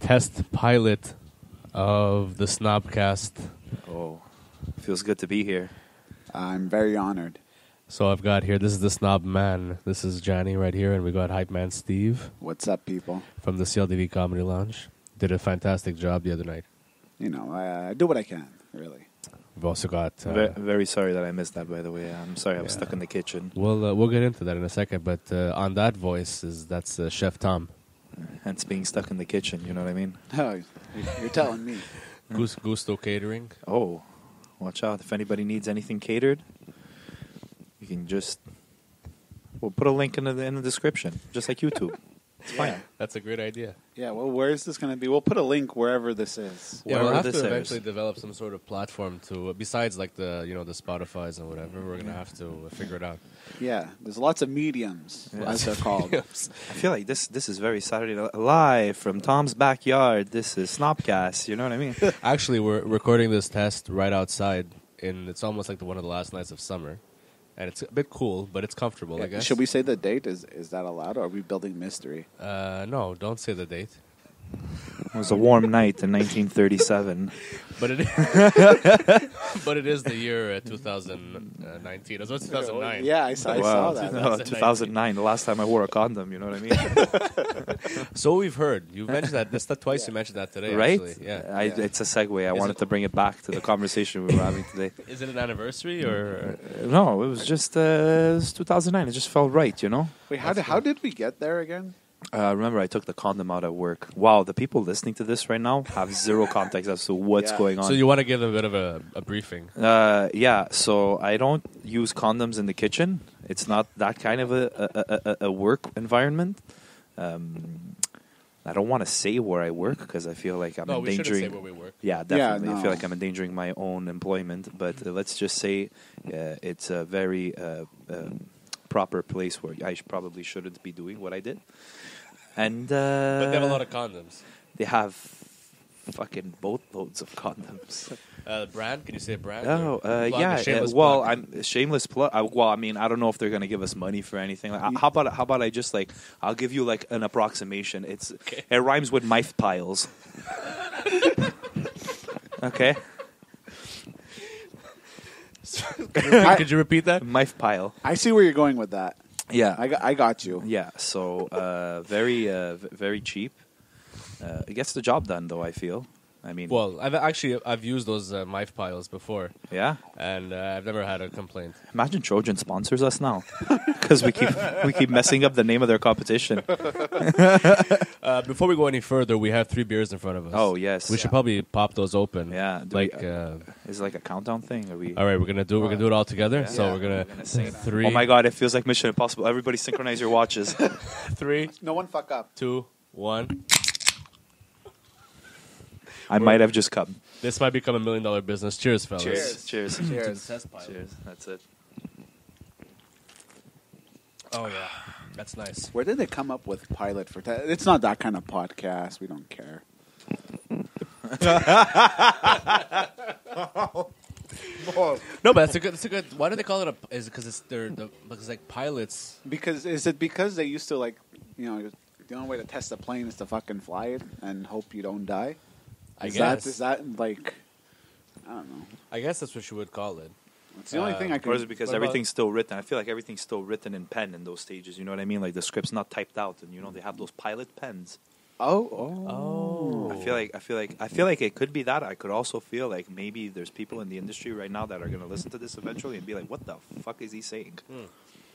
Test pilot of the Snobcast. Oh, feels good to be here. I'm very honored. So I've got here, this is the Snob Man. This is Johnny right here, and we got Hype Man Steve. What's up, people? From the CLDV Comedy Lounge. Did a fantastic job the other night. You know, I do what I can, really. We've also got... very sorry that I missed that, by the way. I'm sorry, I was stuck in the kitchen. We'll get into that in a second, but on that voice, that's Chef Tom. Hence being stuck in the kitchen, you know what I mean? Oh, you're telling me. Gusto Catering. Oh, watch out. If anybody needs anything catered, you can just... We'll put a link in the description, just like YouTube. It's fine. Yeah. That's a great idea. Yeah, well, where is this going to be? We'll put a link wherever this is. Yeah, we'll have to eventually develop some sort of platform to, besides like the Spotify's and whatever, we're going to have to figure it out. Yeah, there's lots of mediums, as they're called. I feel like this is very Saturday Night Live from Tom's backyard. This is Snobcast, you know what I mean? Actually, we're recording this test right outside, and it's almost like one of the last nights of summer. And it's a bit cool, but it's comfortable, I guess. Should we say the date? Is that allowed, or are we building mystery? No, don't say the date. It was a warm night in 1937. But it is the year 2019. It was 2009. Yeah, I saw that. 2009, the last time I wore a condom, you know what I mean? So we've heard. You mentioned that. That's not twice you mentioned that today, right? Actually. Yeah. It's a segue. I wanted to bring it back to the conversation we were having today. Is it an anniversary? Or? No, it was just 2009. It just felt right, you know? Wait, how did we get there again? Remember, I took the condom out at work. Wow, the people listening to this right now have zero context as to what's going on. So you want to give them a bit of a briefing. So I don't use condoms in the kitchen. It's not that kind of a work environment. I don't want to say where I work because I feel like I'm endangering... No, we shouldn't say where we work. Yeah, definitely. Yeah, no. I feel like I'm endangering my own employment. But let's just say it's a very... proper place where I probably shouldn't be doing what I did. And but they have a lot of condoms. They have fucking boatloads of condoms. Brand? Can you say brand? Oh, I'm shameless plug. I don't know if they're gonna give us money for anything. Like, how about I just I'll give you an approximation. It rhymes with myth piles. Okay. Could you repeat that? Mife pile. I see where you're going with that. Yeah, I got you. Yeah, so very cheap. It gets the job done, though. I feel. I mean, well, I've used those mife piles before. Yeah, and I've never had a complaint. Imagine Trojan sponsors us now because we keep messing up the name of their competition. Before we go any further, we have 3 beers in front of us. Oh yes, we should probably pop those open. Yeah, is it like a countdown thing? Are we? All right, we're gonna do it all together. Yeah. So we're gonna sing 3. Oh my God, it feels like Mission Impossible. Everybody, synchronize your watches. 3. No one fuck up. 2, 1. I might have just come. This might become $1 million business. Cheers, fellas. Cheers. Cheers. Cheers. That's it. Oh, yeah. That's nice. Where did they come up with pilot for... It's not that kind of podcast. We don't care. No, but that's a good... Why do they call it a... Is it because it's like pilots? Because they used to the only way to test a plane is to fucking fly it and hope you don't die? I guess. I don't know. I guess that's what you would call it. It's the only thing I could... Or is it because everything's still written? I feel like everything's still written in pen in those stages. You know what I mean? Like the script's not typed out, and they have those pilot pens. Oh. I feel like it could be that. I could also feel like maybe there's people in the industry right now that are going to listen to this eventually and be like, "What the fuck is he saying?"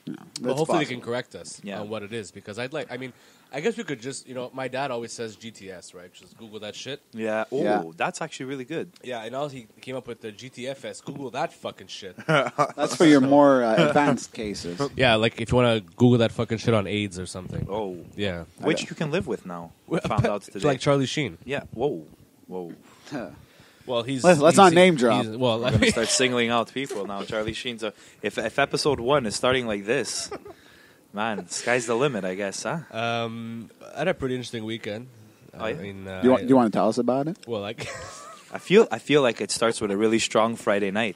No, well, hopefully they can correct us on what it is, because I'd like, I mean, I guess we could just, you know, my dad always says GTS, right? Just Google that shit. Yeah. Oh, yeah. That's actually really good. Yeah, and also he came up with the GTFS. Google that fucking shit. That's for your more advanced cases. Yeah, like if you want to Google that fucking shit on AIDS or something. Oh. Yeah. Which you can live with now. We found out today. It's like Charlie Sheen. Yeah. Whoa. Whoa. Well, he's... Let's not name drop. Well, I'm going to start singling out people now. Charlie Sheen's a... If episode one is starting like this... Man, sky's the limit, I guess, huh? I had a pretty interesting weekend. I mean, do you want to tell us about it? Well, like, I feel like it starts with a really strong Friday night.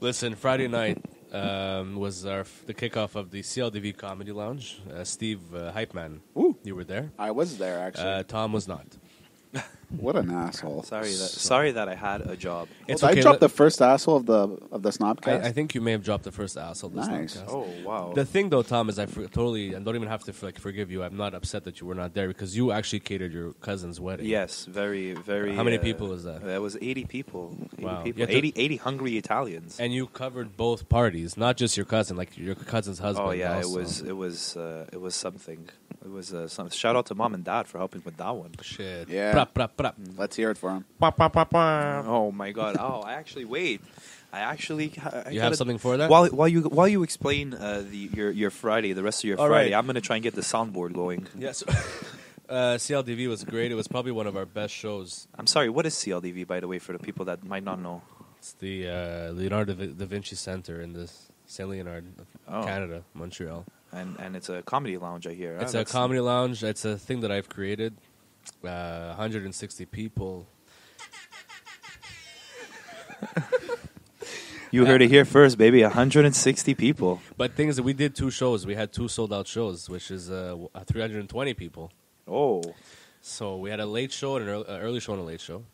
Listen, Friday night was the kickoff of the CLDV Comedy Lounge. Steve Hype Man, you were there. I was there, actually. Tom was not. What an asshole! Sorry that I had a job. It's okay. I dropped the first asshole of the Snobcast. I think you may have dropped the first asshole. Nice. Snobcast. Oh wow. The thing though, Tom, is I don't even have to forgive you. I'm not upset that you were not there because you actually catered your cousin's wedding. Yes, very, very. How many people was that? That was 80 people. 80 wow. People. 80 hungry Italians. And you covered both parties, not just your cousin, like your cousin's husband. Oh yeah, also. it was something. It was some shout out to mom and dad for helping with that one. Shit. Yeah. Prop. Let's hear it for him. Oh my god. Oh, you have something for that? While you explain your Friday, the rest of your Friday, right. I'm going to try and get the soundboard going. Yes. Yeah, CLDV was great. It was probably one of our best shows. I'm sorry, what is CLDV, by the way, for the people that might not know? It's the Leonardo da Vinci Center in the Saint Leonard, Canada, Montreal. And it's a comedy lounge, I hear. It's a comedy lounge. It's a thing that I've created. 160 people. You heard it here first, baby. 160 people. But thing is, we did two shows. We had two sold-out shows, which is 320 people. Oh. So we had a late show and an early show and a late show.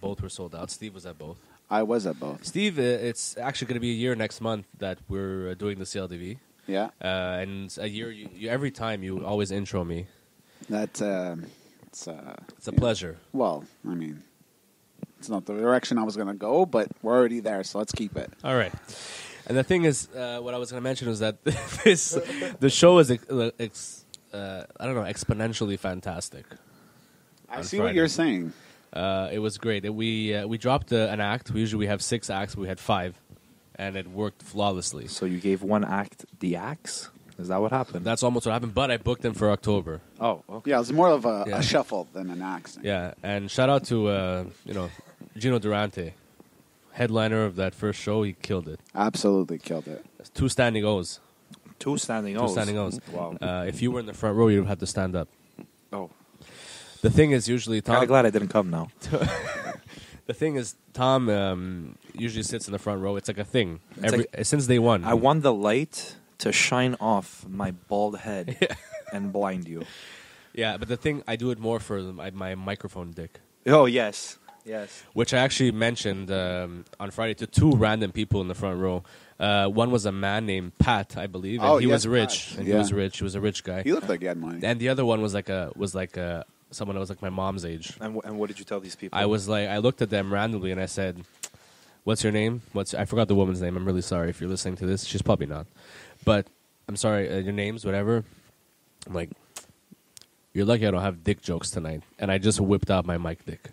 Both were sold out. Steve was at both. I was at both. Steve, it's actually going to be a year next month that we're doing the CLDV. Yeah. And a year, every time you always intro me. That's... It's a pleasure. Well, I mean, it's not the direction I was going to go, but we're already there, so let's keep it. All right. And the thing is, what I was going to mention was that the show is, exponentially fantastic. I see Friday. What you're saying. It was great. We dropped an act. Usually we have 6 acts. We had 5, and it worked flawlessly. So you gave one act the axe? Is that what happened? That's almost what happened, but I booked them for October. Oh, okay. Yeah, it was more of a shuffle than an accent. Yeah, and shout out to, Gino Durante, headliner of that first show. He killed it. Absolutely killed it. 2 standing O's. 2 standing O's. 2 standing O's. Wow. If you were in the front row, you'd have had to stand up. Oh. The thing is usually Tom... I'm glad I didn't come now. The thing is, Tom usually sits in the front row. It's like a thing. Since day one. I won the light... to shine off my bald head and blind you. Yeah, but the thing, I do it more for my microphone dick. Oh, yes. Yes. Which I actually mentioned on Friday to 2 random people in the front row. One was a man named Pat, I believe, and he was rich. Pat. And he was rich. He was a rich guy. He looked like he had money. And the other one was like someone that was like my mom's age. And what did you tell these people? I was like, I looked at them randomly and I said, "What's your name? I forgot the woman's name. I'm really sorry if you're listening to this. She's probably not. But I'm sorry, your names, whatever." I'm like, "You're lucky I don't have dick jokes tonight." And I just whipped out my mic dick.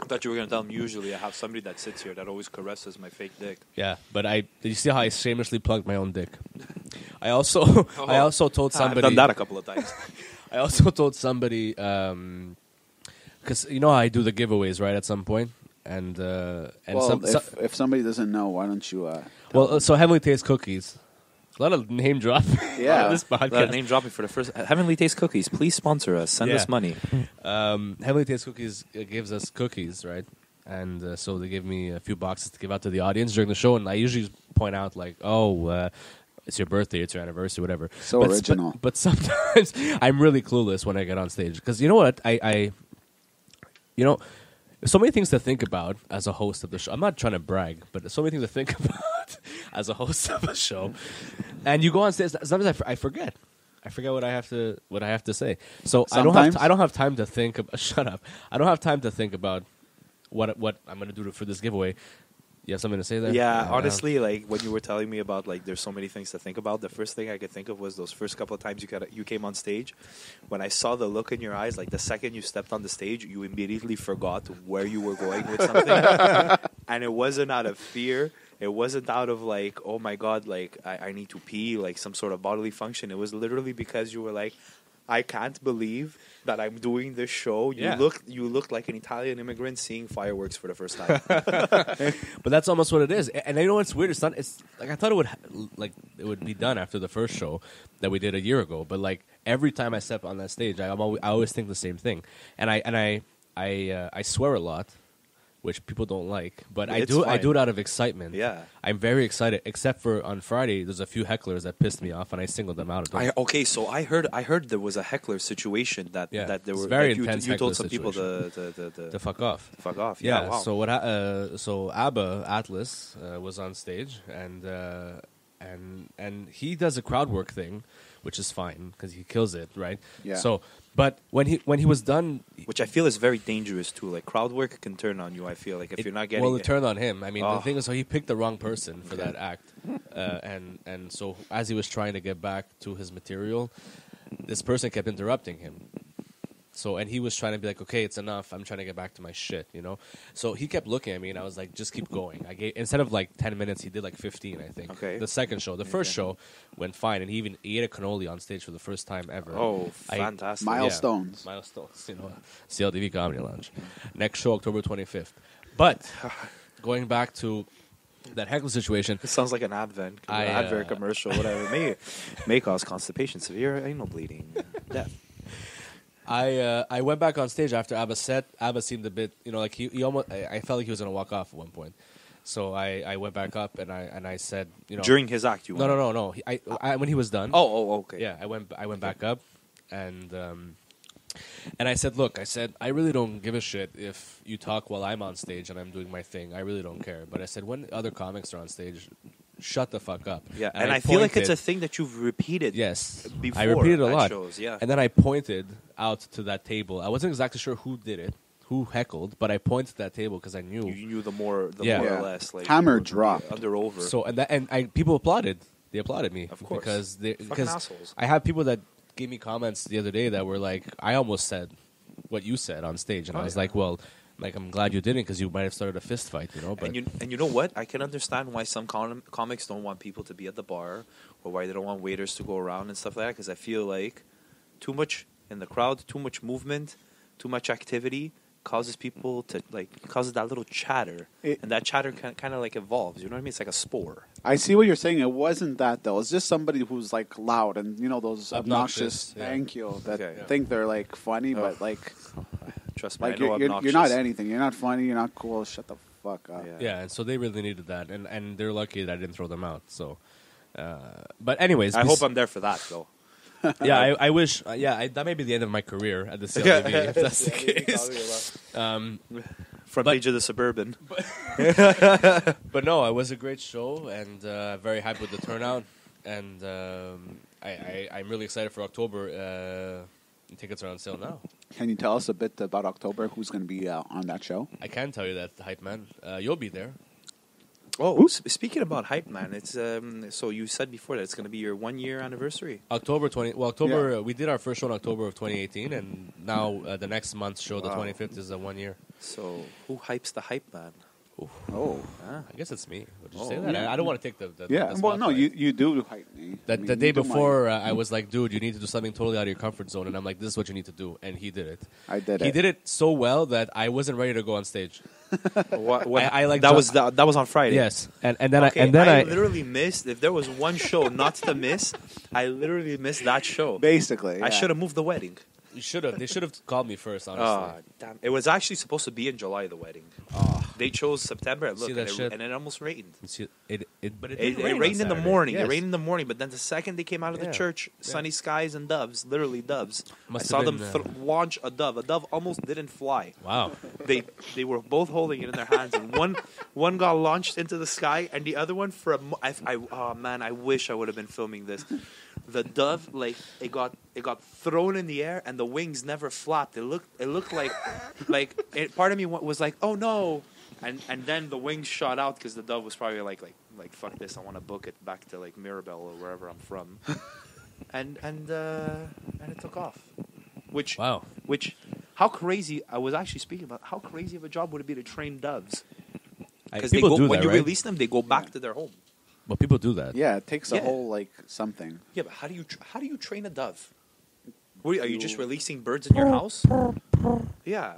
I thought you were going to tell them, "Usually I have somebody that sits here that always caresses my fake dick." Yeah, but you see how I shamelessly plugged my own dick? I also told somebody... I've done that a couple of times. I also told somebody, because you know how I do the giveaways, right, at some point? And well, if somebody doesn't know, why don't you? So Heavenly Taste Cookies. A lot of name drop. Yeah, this podcast. A lot of name dropping for the first. Heavenly Taste Cookies, please sponsor us. Send us money. Heavenly Taste Cookies gives us cookies, right? And so they gave me a few boxes to give out to the audience during the show, and I usually point out like, it's your birthday, it's your anniversary, whatever. So original. But sometimes I'm really clueless when I get on stage because you know what I. So many things to think about as a host of the show. I'm not trying to brag, but there's so many things to think about as a host of a show. And you go on stage. Sometimes I forget. I forget what I have to say. So sometimes. I don't have time to think. Shut up. I don't have time to think about what I'm going to do for this giveaway. You have something to say there? Yeah, honestly, like when you were telling me about like there's so many things to think about, the first thing I could think of was those first couple of times you came on stage. When I saw the look in your eyes, like the second you stepped on the stage, you immediately forgot where you were going with something. And it wasn't out of fear. It wasn't out of like, oh my God, like I need to pee, like some sort of bodily function. It was literally because you were like, I can't believe that I'm doing this show. You looked like an Italian immigrant seeing fireworks for the first time. But that's almost what it is. And you know what's weird? It's not. It's like I thought it would be done after the first show that we did a year ago. But like every time I step on that stage, I always think the same thing. And I swear a lot, which people don't like. But I do it out of excitement. Yeah, I'm very excited. Except for on Friday, there's a few hecklers that pissed me off, and I singled them out. I heard there was a heckler situation that there were very intense. You told some people to fuck off. Fuck off. Yeah. Wow. So what? So Abbas Atlas was on stage, and he does a crowd work thing, which is fine because he kills it, right? Yeah. So. But when he was done... Which I feel is very dangerous, too. Like, crowd work can turn on you, I feel. Like, if you're not getting it... Well, it turned on him. I mean, the thing is, so he picked the wrong person for that act. And so as he was trying to get back to his material, this person kept interrupting him. So, and he was trying to be like, okay, it's enough. I'm trying to get back to my shit, you know? So he kept looking at me, and I was like, just keep going. Instead of, like, 10 minutes, he did, like, 15, I think. Okay. The second show. The first show went fine, and he ate a cannoli on stage for the first time ever. Oh, fantastic. Milestones. Yeah, milestones, you know. CLDV Comedy Lounge. Next show, October 25th. But going back to... that heckle situation. It sounds like an advert commercial, whatever. may cause constipation, severe anal bleeding, death. I went back on stage after Abbas set. Abbas seemed a bit, you know, like he almost. I felt like he was gonna walk off at one point, so I went back up and I said, you know, during his act, no. I when he was done. Oh, okay. Yeah, I went back up, and I said, look, I really don't give a shit if you talk while I'm on stage and I'm doing my thing. I really don't care. But I said, when other comics are on stage, shut the fuck up. Yeah, and I feel like it's a thing that you've repeated. Yes, before I repeated a lot. Shows, yeah. And then I pointed out to that table. I wasn't exactly sure who did it, who heckled, but I pointed to that table because I knew. You knew the more or less. Like, hammer dropped. Under over. So, and people applauded. They applauded me. Of course. Because assholes. I have people that gave me comments the other day that were like, I almost said what you said on stage, and I was like, well, like I'm glad you didn't because you might have started a fist fight, you know. But and you know what? I can understand why some comics don't want people to be at the bar, or why they don't want waiters to go around and stuff like that. Because I feel like too much in the crowd, too much movement, too much activity causes people to causes that little chatter, and that chatter kind of like evolves. You know what I mean? It's like a spore. I see what you're saying. It wasn't that though. It's just somebody who's like loud and you know those obnoxious. Yeah. Thank you. That think they're like funny, but like. Trust me, like you're not anything. You're not funny. You're not cool. Shut the fuck up. Yeah, and so they really needed that, and they're lucky that I didn't throw them out. So, but anyways, I hope I'm there for that though. Yeah, I wish. That may be the end of my career at the CLDV. If that's the case. Front page of the Suburban. But no, it was a great show, and very happy with the turnout, and I'm really excited for October. Tickets are on sale now. Can you tell us a bit about October? Who's going to be on that show? I can tell you that, Hype Man. You'll be there. Oh, speaking about Hype Man, it's so you said before that it's going to be your 1 year anniversary. October. We did our first show in October of 2018, and now the next month's show, the 25th, is a 1 year. So who hypes the Hype Man? Oh, I guess it's me. Would you say that? Yeah. I don't want to take the well, no, you do hype me. The day before, I was like, dude, you need to do something totally out of your comfort zone. And I'm like, this is what you need to do. And he did it. He did it so well that I wasn't ready to go on stage. That was on Friday. Yes. And then I literally missed. If there was one show not to miss, I literally missed that show. Basically. Yeah. I should have moved the wedding. You should have. They should have called me first, honestly. Damn. It was actually supposed to be in July, the wedding. They chose September. And it almost rained. It rained in the morning. Yes. It rained in the morning. But then the second they came out of the church, sunny skies and doves, literally doves. I saw them launch a dove. A dove almost didn't fly. Wow. They were both holding it in their hands. And one got launched into the sky. And the other one, I wish I would have been filming this. The dove, like, it got thrown in the air and the wings never flapped. It looked like part of me was like, oh no, And then the wings shot out because the dove was probably like fuck this, I want to book it back to like Mirabel or wherever I'm from. and it took off. Which wow. Which how crazy I was actually speaking about how crazy of a job would it be to train doves? Because they go, do when that, you right? release them, they go back to their home. Well, people do that. Yeah, it takes a whole like something. Yeah, but how do you train a dove? Are you just releasing birds in your house? Yeah.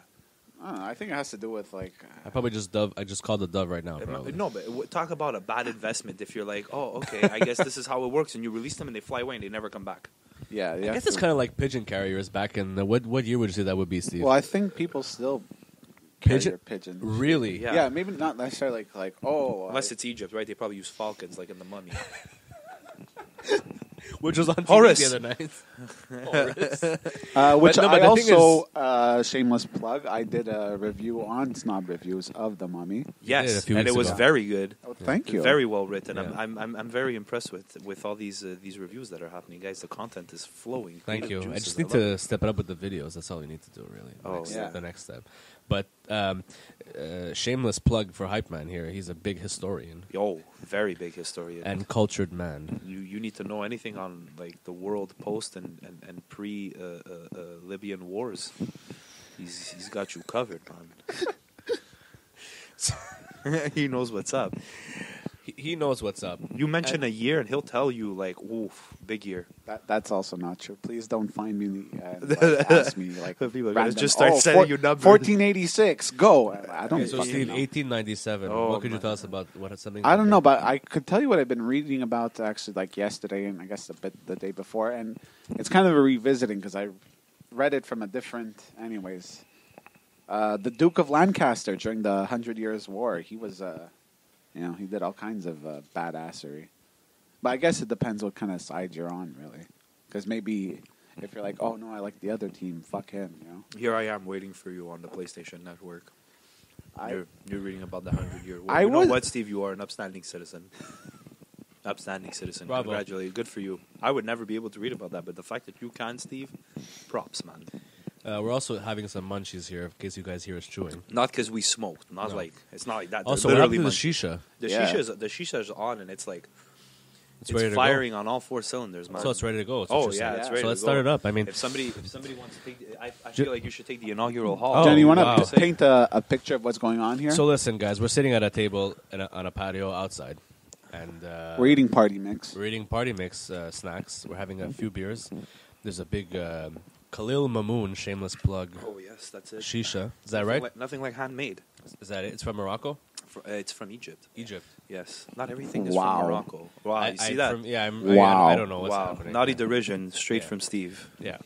I don't know. I think it has to do with like. I just called the dove right now. No, but talk about a bad investment. If you're like, oh, okay, I guess this is how it works, and you release them and they fly away and they never come back. Yeah, I guess it's kind of like pigeon carriers back in the what year would you say that would be, Steve? Well, I think people still carry their pigeons. Really? Yeah. Yeah, maybe not necessarily like oh. Unless it's Egypt, right? They probably use falcons, like in The Mummy. Which was on Horus. TV the other night. Horus. Shameless plug, I did a review on Snob Reviews of The Mummy. Yes, and it was very good. Oh, thank you. Very well written. Yeah. I'm very impressed with all these reviews that are happening, guys. The content is flowing. Thank you. Juices. I just need to step it up with the videos. That's all you need to do, really. The next step. But shameless plug for Hype Man here. He's a big historian. Oh, very big historian. And cultured man. You need to know anything on like the world post and pre-Libyan wars. He's got you covered, man. He knows what's up. He knows what's up. You mention a year and he'll tell you like, oof, big year. That's also not true. Please don't find me and ask me like people just start sending you numbers. 1486, go. I don't know. So Steve, 1897. What could you tell us about what something? I don't know, but I could tell you what I've been reading about actually like yesterday and I guess a bit the day before, and it's kind of a revisiting because I read it from a different anyways. The Duke of Lancaster during the 100 Years' War, he was he did all kinds of badassery. But I guess it depends what kind of side you're on, really. Because maybe if you're like, oh, no, I like the other team, fuck him, you know? Here I am waiting for you on the PlayStation Network. You're reading about the 100-year war. You know what, Steve? You are an upstanding citizen. Upstanding citizen. Bravo. Congratulations. Good for you. I would never be able to read about that. But the fact that you can, Steve, props, man. We're also having some munchies here, in case you guys hear us chewing. Not because we smoked. It's not like that. Also, we're having the shisha. The shisha is on, and it's like it's firing on all four cylinders, man. So it's ready to go. It's ready to go. So let's start it up. I mean, if somebody wants to take, I feel like you should take the inaugural hall. Jenny, you want to paint a picture of what's going on here? So listen, guys, we're sitting at a table on a patio outside, and we're eating party mix. We're eating party mix snacks. We're having a few beers. There's a big. Khalil Mamoon, shameless plug. Oh, yes, that's it. Shisha. Is that right? Nothing like handmade. Is that it? It's from Morocco? It's from Egypt. Egypt. Yes. Not everything is from Morocco. Wow. You see that? I don't know what's happening. Naughty derision straight from Steve. Yeah.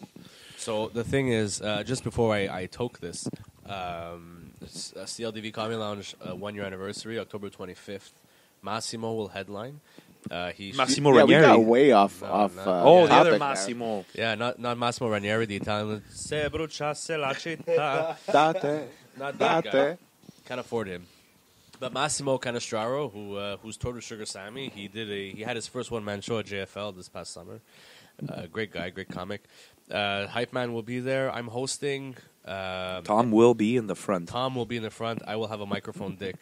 So the thing is, just before I toke this, CLDV Comedy Lounge 1-year anniversary, October 25th. Massimo will headline. Massimo Ranieri. We got way off. The other Massimo. There. Yeah, not Massimo Ranieri, the Italian. Se bruciasse la città. Date. Not that guy. Can't afford him. But Massimo Canestraro, who's toured with Sugar Sammy, he had his first one-man show at JFL this past summer. Great guy, great comic. Hype Man will be there. I'm hosting. Tom will be in the front. I will have a microphone dick.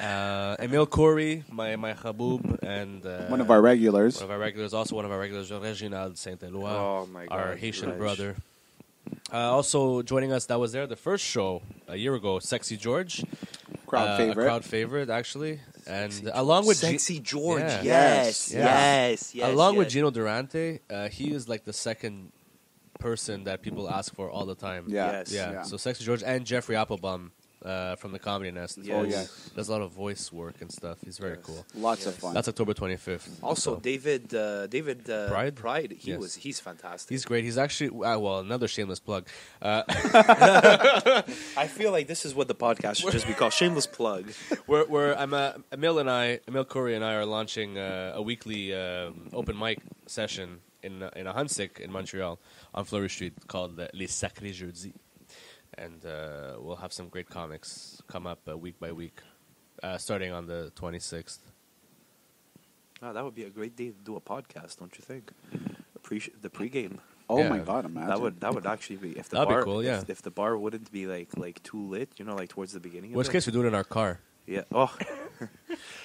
Emil Corey, my haboob, and one of our regulars, Reginald Saint-Eloi, our Haitian brother. Also joining us, that was there the first show a year ago, Sexy George. Crowd favorite, actually. And along with Sexy George, yes. Along with Gino Durante, he is like the second person that people ask for all the time. Yeah. So Sexy George and Jeffrey Applebaum from the Comedy Nest. Yes. Oh, yes. Does a lot of voice work and stuff. He's very cool. Lots of fun. That's October 25th. Also, David Pride. He's fantastic. He's great. He's actually another shameless plug. I feel like this is what the podcast should just be called, shameless plug. Emil Corey and I are launching a weekly open mic session in a Hunsick in Montreal on Fleury Street called Les Sacrés Jeudis. And we'll have some great comics come up week by week, starting on the 26th. That would be a great day to do a podcast, don't you think? Appreciate the pregame. Oh yeah. My God! Imagine that would actually be if the that'd bar be cool, yeah. If the bar wouldn't be like too lit, you know, like towards the beginning. Worst case, we do it in our car. Yeah. Oh.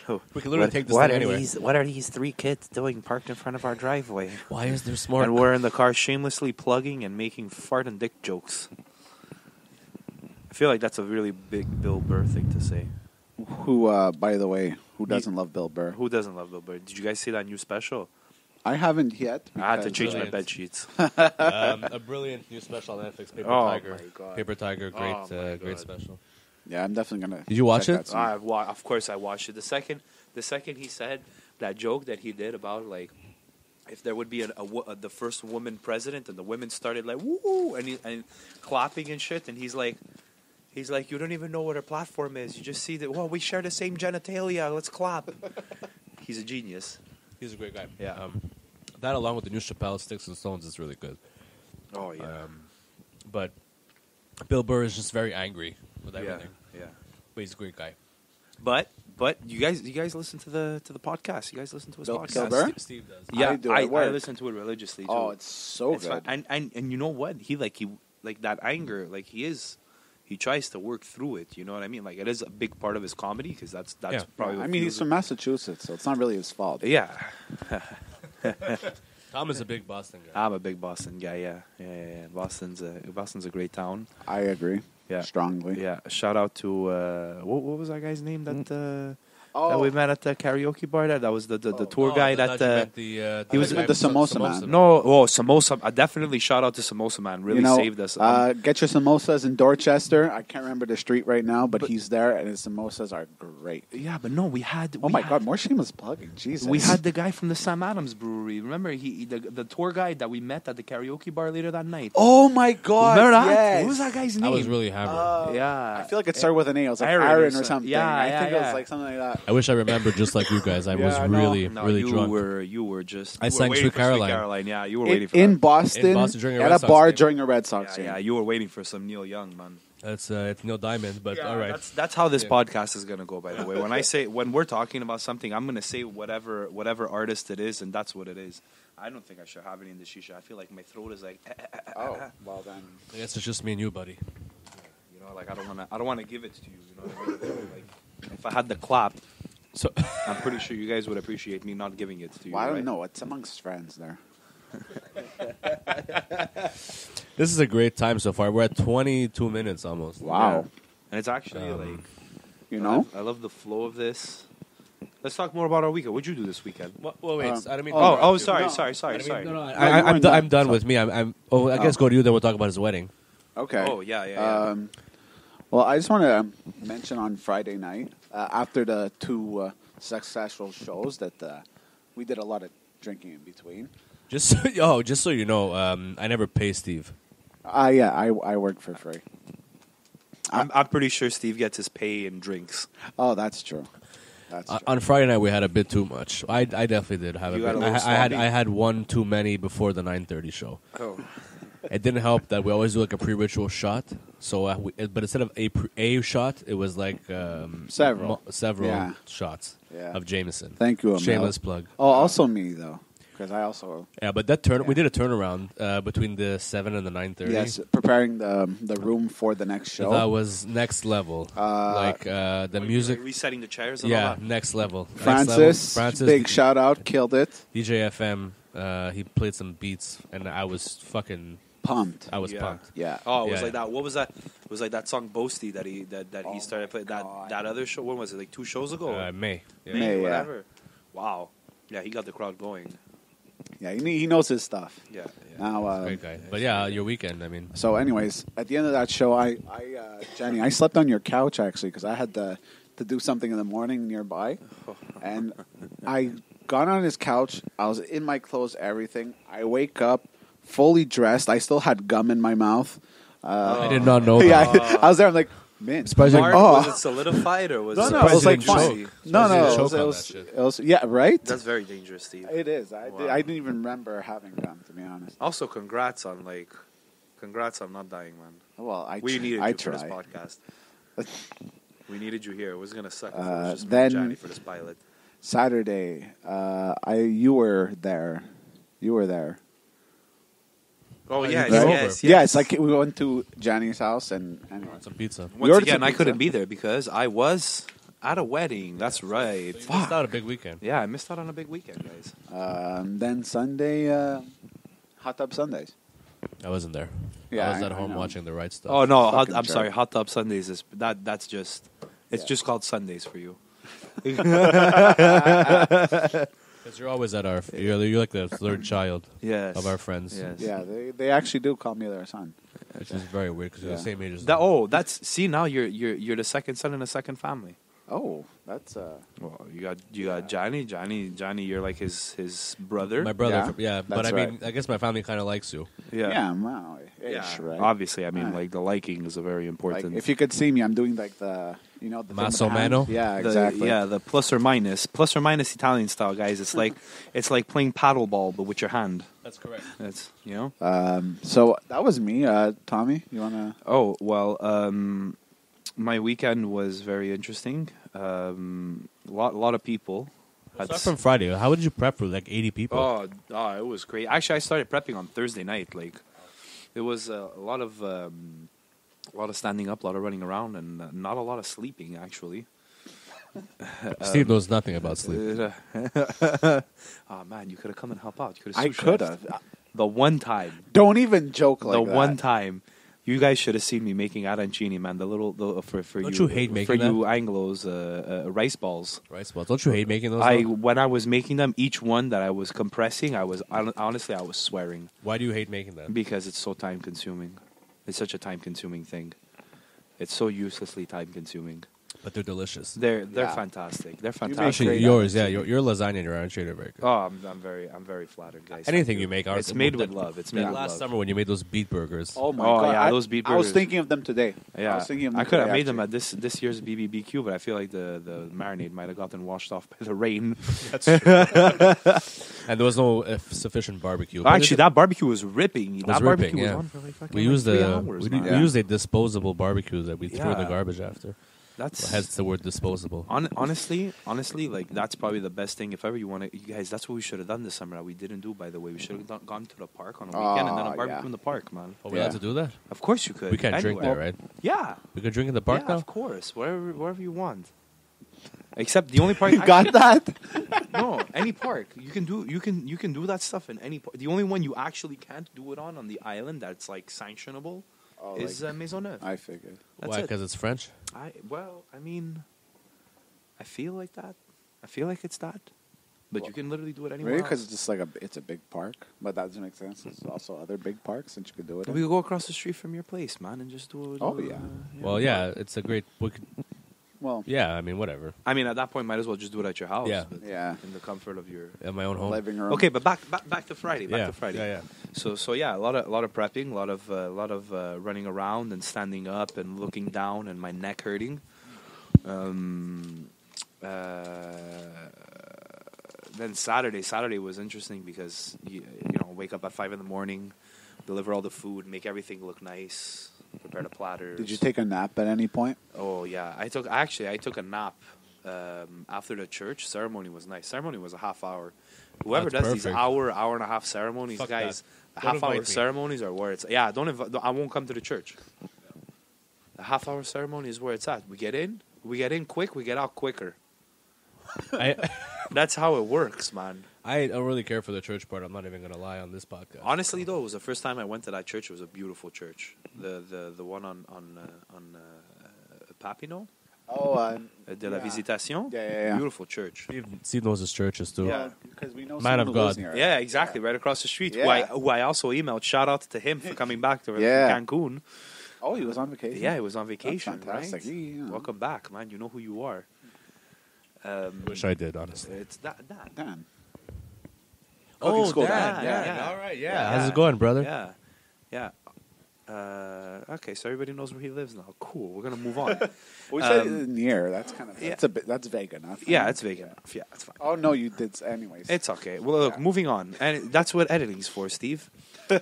Oh. We can literally take this thing anyway. What are these three kids doing parked in front of our driveway? Why is there smart? And we're in the car shamelessly plugging and making fart and dick jokes. I feel like that's a really big Bill Burr thing to say. Who, by the way, who doesn't love Bill Burr? Who doesn't love Bill Burr? Did you guys see that new special? I haven't yet. I had to change my bed sheets. A brilliant new special on Netflix, Paper Tiger. My God. Paper Tiger, great special. Yeah, I'm definitely gonna. Did you watch it? Of course, I watched it. The second he said that joke that he did about like, if there would be the first woman president, and the women started like woo and clapping and shit, and he's like, you don't even know what our platform is. You just see that. Well, we share the same genitalia. Let's clap. He's a genius. He's a great guy. Yeah. That along with the new Chappelle Sticks and Stones is really good. Oh yeah. But Bill Burr is just very angry with everything. Yeah. But he's a great guy. But you guys listen to the podcast. You guys listen to his podcast. Bill Burr? Steve does. Yeah, I listen to it religiously too. Oh, it's so good. And you know what? He that anger, he tries to work through it, you know what I mean? Like, it is a big part of his comedy, because that's probably... I mean, he's from Massachusetts, so it's not really his fault. Yeah. Tom is a big Boston guy. I'm a big Boston guy, yeah. Yeah. Boston's a great town. I agree. Yeah. Strongly. Yeah. Shout out to... what was that guy's name that we met at the karaoke bar? That was the tour guy that... he was the Samosa Man. No, Samosa. Definitely shout out to Samosa Man. Really saved us. Get your samosas in Dorchester. I can't remember the street right now, but he's there, and his samosas are great. Yeah, but no, we had... Oh my God, more shameless plugging. Jesus. We had the guy from the Sam Adams Brewery. Remember, the tour guide that we met at the karaoke bar later that night. Oh my God, remember that? Yes. What was that guy's name? I was really hammered. Yeah. I feel like it started with an A. It was like Aaron or something. Yeah, I think it was like something like that. I wish I remembered just like you guys. I was really drunk. You were just... I sang Sweet Caroline. Yeah, you were waiting for that. In Boston during a bar game. During a Red Sox game. Yeah, you were waiting for some Neil Young, man. That's it's Neil Diamond, but all right. That's how this podcast is going to go, by the way. When we're talking about something, I'm going to say whatever artist it is, and that's what it is. I don't think I should have any in the shisha. I feel like my throat is like... well then. I guess it's just me and you, buddy. You know, like I don't want to give it to you. You know what I mean? Like... If I had the clap, so I'm pretty sure you guys would appreciate me not giving it to you. Well, I don't know. It's amongst friends there. This is a great time so far. We're at 22 minutes almost. Wow. Yeah. And it's actually I love the flow of this. Let's talk more about our weekend. What'd you do this weekend? Well, wait. I don't mean. Sorry. I'm done with me. I guess go to you. Then we'll talk about his wedding. Okay. Oh yeah. Well, I just want to mention on Friday night, after the two successful shows, that we did a lot of drinking in between. Just so you know, I never pay Steve. I work for free. I'm pretty sure Steve gets his pay in drinks. Oh, that's true. On Friday night, we had a bit too much. I definitely did have a bit. I had one too many before the 9:30 show. Oh. It didn't help that we always do like a pre-ritual shot. So, but instead of a shot, it was like several shots of Jameson. Thank you, Emil. Shameless plug. Oh, also me though, because I also But that we did a turnaround between the 7 and the 9:30. Yes, preparing the room for the next show. That was next level. The music, resetting the chairs. And all that. Next level. Francis, big shout out, killed it. DJ FM, he played some beats, and I was fucking. Pumped. I was pumped. Yeah. Oh, it was like that. What was that? It was like that song Boasty that he started playing. That other show. When was it? Like 2 shows ago. May. Yeah. May. Whatever. Yeah. Wow. Yeah, he got the crowd going. Yeah, he knows his stuff. Yeah. Now, great guy. But yeah, your weekend. I mean. So, anyways, at the end of that show, Jenny, I slept on your couch actually because I had to do something in the morning nearby, and I got on his couch. I was in my clothes, everything. I wake up. Fully dressed. I still had gum in my mouth. I did not know that. Yeah, I was there. I'm like, man. Was it solidified or was it... No, it was like fine. No, yeah, right? That's very dangerous, Steve. It is. I didn't even remember having gum, to be honest. Also, congrats on not dying, man. Well, I tried. For this podcast. We needed you here. It was going to suck. Then Johnny for this pilot. Saturday, you were there. Oh, yeah. Right? Yes, yes. Yeah, it's like we went to Johnny's house and ordered some pizza. Once again, I couldn't be there because I was at a wedding. That's right. So you missed out a big weekend. Yeah, I missed out on a big weekend, guys. Then Sunday, Hot Tub Sundays. I wasn't there. Yeah, I was at home watching the right stuff. Oh, no, I'm sorry. Hot Tub Sundays is that's just, it's just called Sundays for you. Because you're always at our, you're like the third child of our friends. Yes. Yeah, they actually do call me their son. Which is very weird because we're the same age as them. Oh, that's, see, now you're the second son in a second family. Oh, that's well, you got Johnny. You're like his brother. My brother, but I mean, I guess my family kind of likes you. Yeah, wow, right? Obviously, I mean, like the liking is a very important. Like, if you could see me, I'm doing like the the Maso Mano. Yeah, exactly. The plus or minus Italian style, guys. It's like playing paddle ball, but with your hand. That's correct. That's So that was me, Tommy. You wanna? Oh well. My weekend was very interesting. A lot of people. Well, start from Friday. How did you prep for like 80 people? Oh, it was great. Actually, I started prepping on Thursday night. Like, it was a lot of standing up, a lot of running around, and not a lot of sleeping. Actually, Steve knows nothing about sleep. Oh man, you could have come and help out. You could have. I could have. The one time. Don't even joke like that. The one time. You guys should have seen me making arancini, man. For Don't you hate making them? For you Anglos, rice balls. Rice balls. Don't you hate making those? When I was making them, each one that I was compressing, I was swearing. Why do you hate making them? Because it's so time consuming. It's such a time consuming thing. It's so uselessly time consuming. But they're delicious. They're fantastic. They're fantastic. You yours, your lasagna and your arancini are very good. Oh, I'm very flattered, guys. Anything you make, it's made with love. It's made with love. Last summer when you made those beet burgers. Oh my god, yeah, those beet burgers. I was thinking of them today. Yeah, I could have made them at this year's BBBQ, but I feel like the marinade might have gotten washed off by the rain. That's true. And there was no sufficient barbecue. Well, actually, that barbecue was ripping. That barbecue was on for like fucking 3 hours. We used a disposable barbecue that we threw in the garbage after. That's the word disposable. Honestly, like that's probably the best thing. If ever you want to, you guys, that's what we should have done this summer. That we didn't do, by the way. We should have gone to the park on a weekend and then a barbecue in the park, man. Oh, we had to do that? Of course you could. We can't drink there, right? Yeah. We could drink in the park now? Of course. Wherever you want. Except the only park you got that? No, any park you can do that stuff in any park. The only one you actually can't do it on the island that's like sanctionable. Oh, is Maisonneuve. I figured. Why? Because it's French? I feel like that. I feel like it's that. But you can literally do it anywhere. Maybe because it's just like it's a big park, but that doesn't make sense. There's also other big parks that you could do it. We could go across the street from your place, man, and just do it. Oh yeah. Well, yeah, it's a great. Well, yeah, I mean, whatever. I mean, at that point, might as well just do it at your house. Yeah, in the comfort of your my own home, living room. Okay, but back to Friday. Yeah. So yeah, a lot of prepping, a lot of running around and standing up and looking down and my neck hurting. Then Saturday. Saturday was interesting because you wake up at 5 a.m, deliver all the food, make everything look nice. Prepare the platters. Did you take a nap at any point? Oh yeah, I took a nap after the church ceremony. Was nice. Ceremony was a half hour. Whoever does perfect. These hour and a half ceremonies, fuck guys, half hour ceremonies are where it's. Yeah, I won't come to the church. The half hour ceremony is where it's at. We get in quick. We get out quicker. That's how it works, man. I don't really care for the church part. I'm not even going to lie on this podcast. Honestly, though, it was the first time I went to that church. It was a beautiful church. The one on Papineau. Oh, de la Visitation. Yeah. Beautiful church. Steve knows his churches too. Yeah, because we know Man of God. Yeah, exactly. Yeah. Right across the street. Yeah. Who I also emailed. Shout out to him for coming back to Cancun. Oh, he was on vacation. Yeah, he was on vacation. That's fantastic. Right? Yeah. Welcome back, man. You know who you are. Wish I did, honestly. It's that. Dan. Oh, Dan. Yeah. All right, yeah. How's it going, brother? Yeah. Okay, so everybody knows where he lives now. Cool. We're gonna move on. We said in the air. That's kind of that's vague enough. Yeah, it's vague enough. Yeah, it's fine. Oh no, you did anyways. It's okay. Well, look, moving on, and that's what editing's for, Steve. So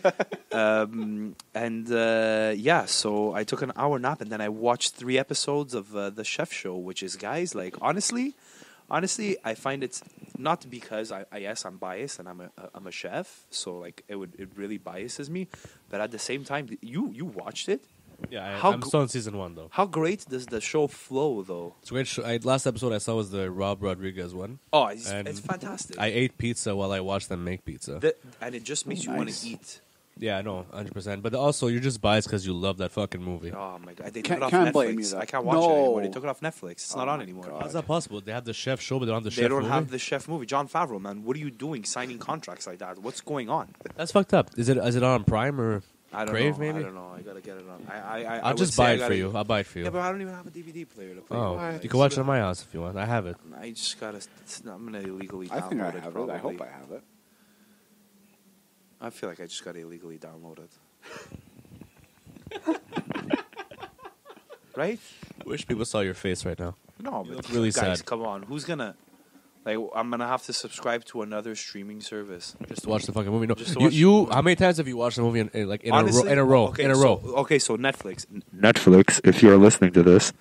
I took an hour nap and then I watched 3 episodes of the Chef Show, which is, guys, like honestly. honestly, I find it's not because I'm biased and I'm a chef, so like it really biases me. But at the same time, you watched it. Yeah, I'm still on season one though. How great does the show flow though? It's great. Last episode I saw was the Rob Rodriguez one. Oh, it's fantastic. I ate pizza while I watched them make pizza, and it just makes you want to eat. Yeah, I know, 100%. But also, you're just biased because you love that fucking movie. Oh my god, they took it off Netflix. Blame you, I can't watch it anymore. They took it off Netflix. It's not on anymore. God. How's that possible? They have the chef show, but they don't have the chef movie. They don't have the chef movie. Jon Favreau, man, what are you doing signing contracts like that? What's going on? That's fucked up. Is it on Prime or Crave? Maybe I don't know. I gotta get it on. I'll just buy it for you. I'll buy it for you. Yeah, but I don't even have a DVD player to play. Oh, you can watch it at my house if you want. I have it. I just gotta. I'm gonna illegally download it. I think I have it. I hope I have it. I feel like I just got illegally downloaded. Right? I wish people saw your face right now. No, but it's really sad. Come on. Who's going to... Like, I'm going to have to subscribe to another streaming service. Just to watch the fucking movie. No. How many times have you watched the movie in a row? Okay, in a row. So Netflix. Netflix, if you're listening to this.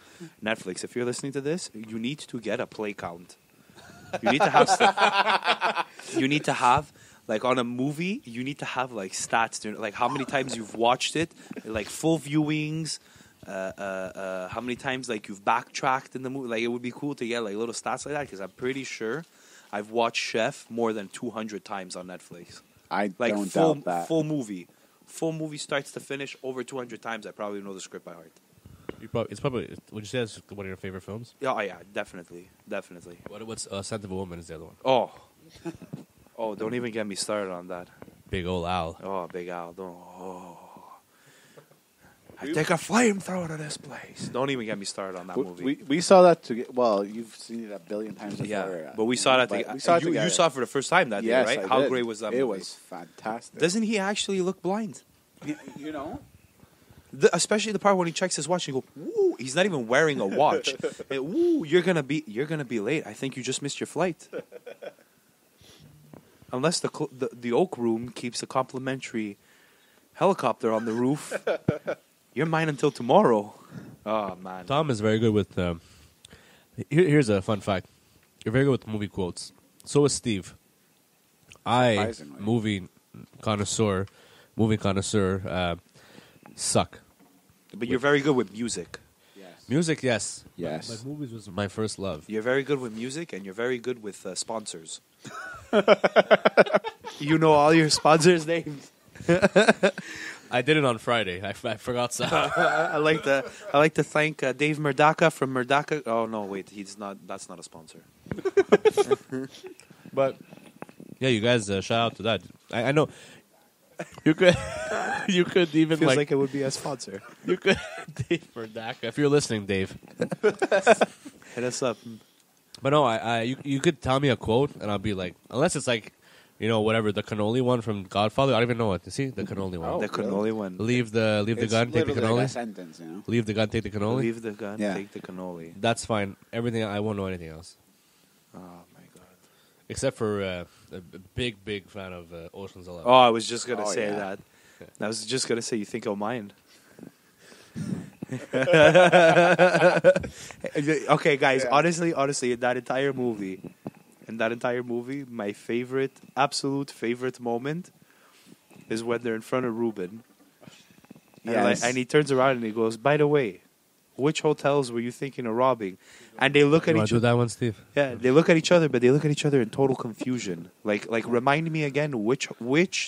Netflix, if you're listening to this, you need to get a play count. You need to have... You need to have... Like, on a movie, you need to have, like, stats. Like, how many times you've watched it. Like, full viewings. How many times, like, you've backtracked in the movie. Like, it would be cool to get, like, little stats like that. Because I'm pretty sure I've watched Chef more than 200 times on Netflix. I don't doubt that. Full movie starts to finish over 200 times. I probably know the script by heart. Would you say that's one of your favorite films? Oh, yeah, definitely. What's Scent of a Woman is the other one. Oh. Oh, don't even get me started on that. Big ol' owl. Oh, big owl. I take a flamethrower to this place. Don't even get me started on that movie. We saw that together. Well, you've seen it 1 billion times before. Yeah, but we saw that together. You saw it for the first time that day, right? How great was that movie? It was fantastic. Doesn't he actually look blind? You know? Especially the part when he checks his watch and you go, woo, he's not even wearing a watch. Woo, you're gonna be late. I think you just missed your flight. Unless the Oak Room keeps a complimentary helicopter on the roof, you're mine until tomorrow. Oh, man. Tom is very good with... here's a fun fact. You're very good with movie quotes. So is Steve. Movie connoisseur, suck. But you're very good with music. Music, yes. Yes. But movies was my first love. You're very good with music, and you're very good with sponsors. You know all your sponsors' names. I did it on Friday. I forgot some. I like to thank Dave Murdaka from Murdaka. Oh no, wait, he's not. That's not a sponsor. But yeah, you guys, shout out to that. I know. You could even feels like it would be a sponsor. You could Dave Murdaka, if you're listening, Dave. Hit us up. But no, you could tell me a quote and I'll be like, unless it's like, you know, whatever the cannoli one from Godfather. I don't even know what to see. The cannoli one. Oh, the cannoli one. Leave the gun, take the cannoli. Like a sentence, you know? Leave the gun, take the cannoli. Leave the gun, take the cannoli. That's fine. Everything I won't know anything else. Oh my god. Except for a big fan of Ocean's 11. Oh, I was just gonna say that. Okay. I was just gonna say you think I'll mind. Okay, guys. Yeah. Honestly, in that entire movie, my absolute favorite moment is when they're in front of Ruben. Yes. And he turns around and he goes, "By the way, which hotels were you thinking of robbing?" And they look at each other. Do that one, Steve. Yeah, they look at each other, but they look at each other in total confusion. Like, remind me again which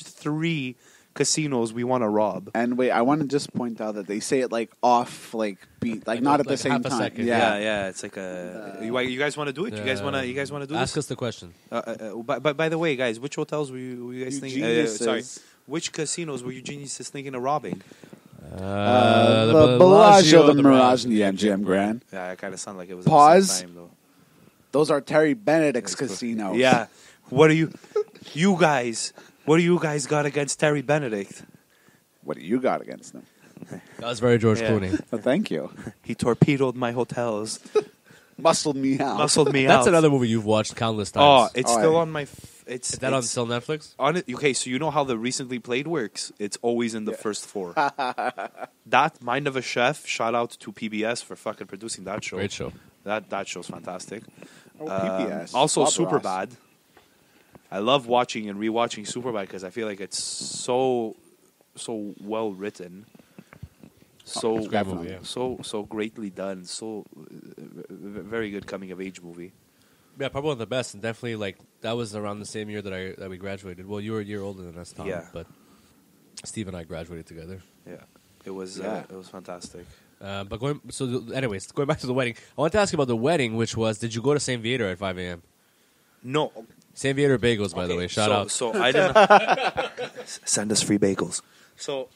three casinos we want to rob. And wait, I want to just point out that they say it like off, like beat, like not at the same time. Yeah. It's like a. You guys want to do it? You guys want to do it? Ask us the question. By the way, guys, which hotels were you guys thinking? Sorry, which casinos were you geniuses thinking of robbing? The Bellagio, the Mirage, and the MGM Grand. Yeah, I kind of sound like it was. Pause. At the same time, though. Those are Terry Benedict's casinos. Yeah. What do you guys got against Terry Benedict? What do you got against him? That was very George Clooney. Oh, thank you. He torpedoed my hotels. Muscled me out. That's another movie you've watched countless times. Oh, it's still on my... Is that still Netflix? Okay, so you know how the recently played works. It's always in the first four. That, Mind of a Chef, shout out to PBS for fucking producing that show. Great show. That show's fantastic. Also, Superbad. I love watching and rewatching Superbad because I feel like it's so well written, so greatly done, very good coming of age movie. Yeah, probably one of the best, and definitely like that was around the same year that we graduated. Well, you were a year older than us, Tom. Yeah. But Steve and I graduated together. Yeah, it was fantastic. But going back to the wedding, I want to ask you about the wedding, which was, did you go to St. Viator at 5 a.m.? No. St. Viator bagels, by the way. Shout out. So I didn't send us free bagels. So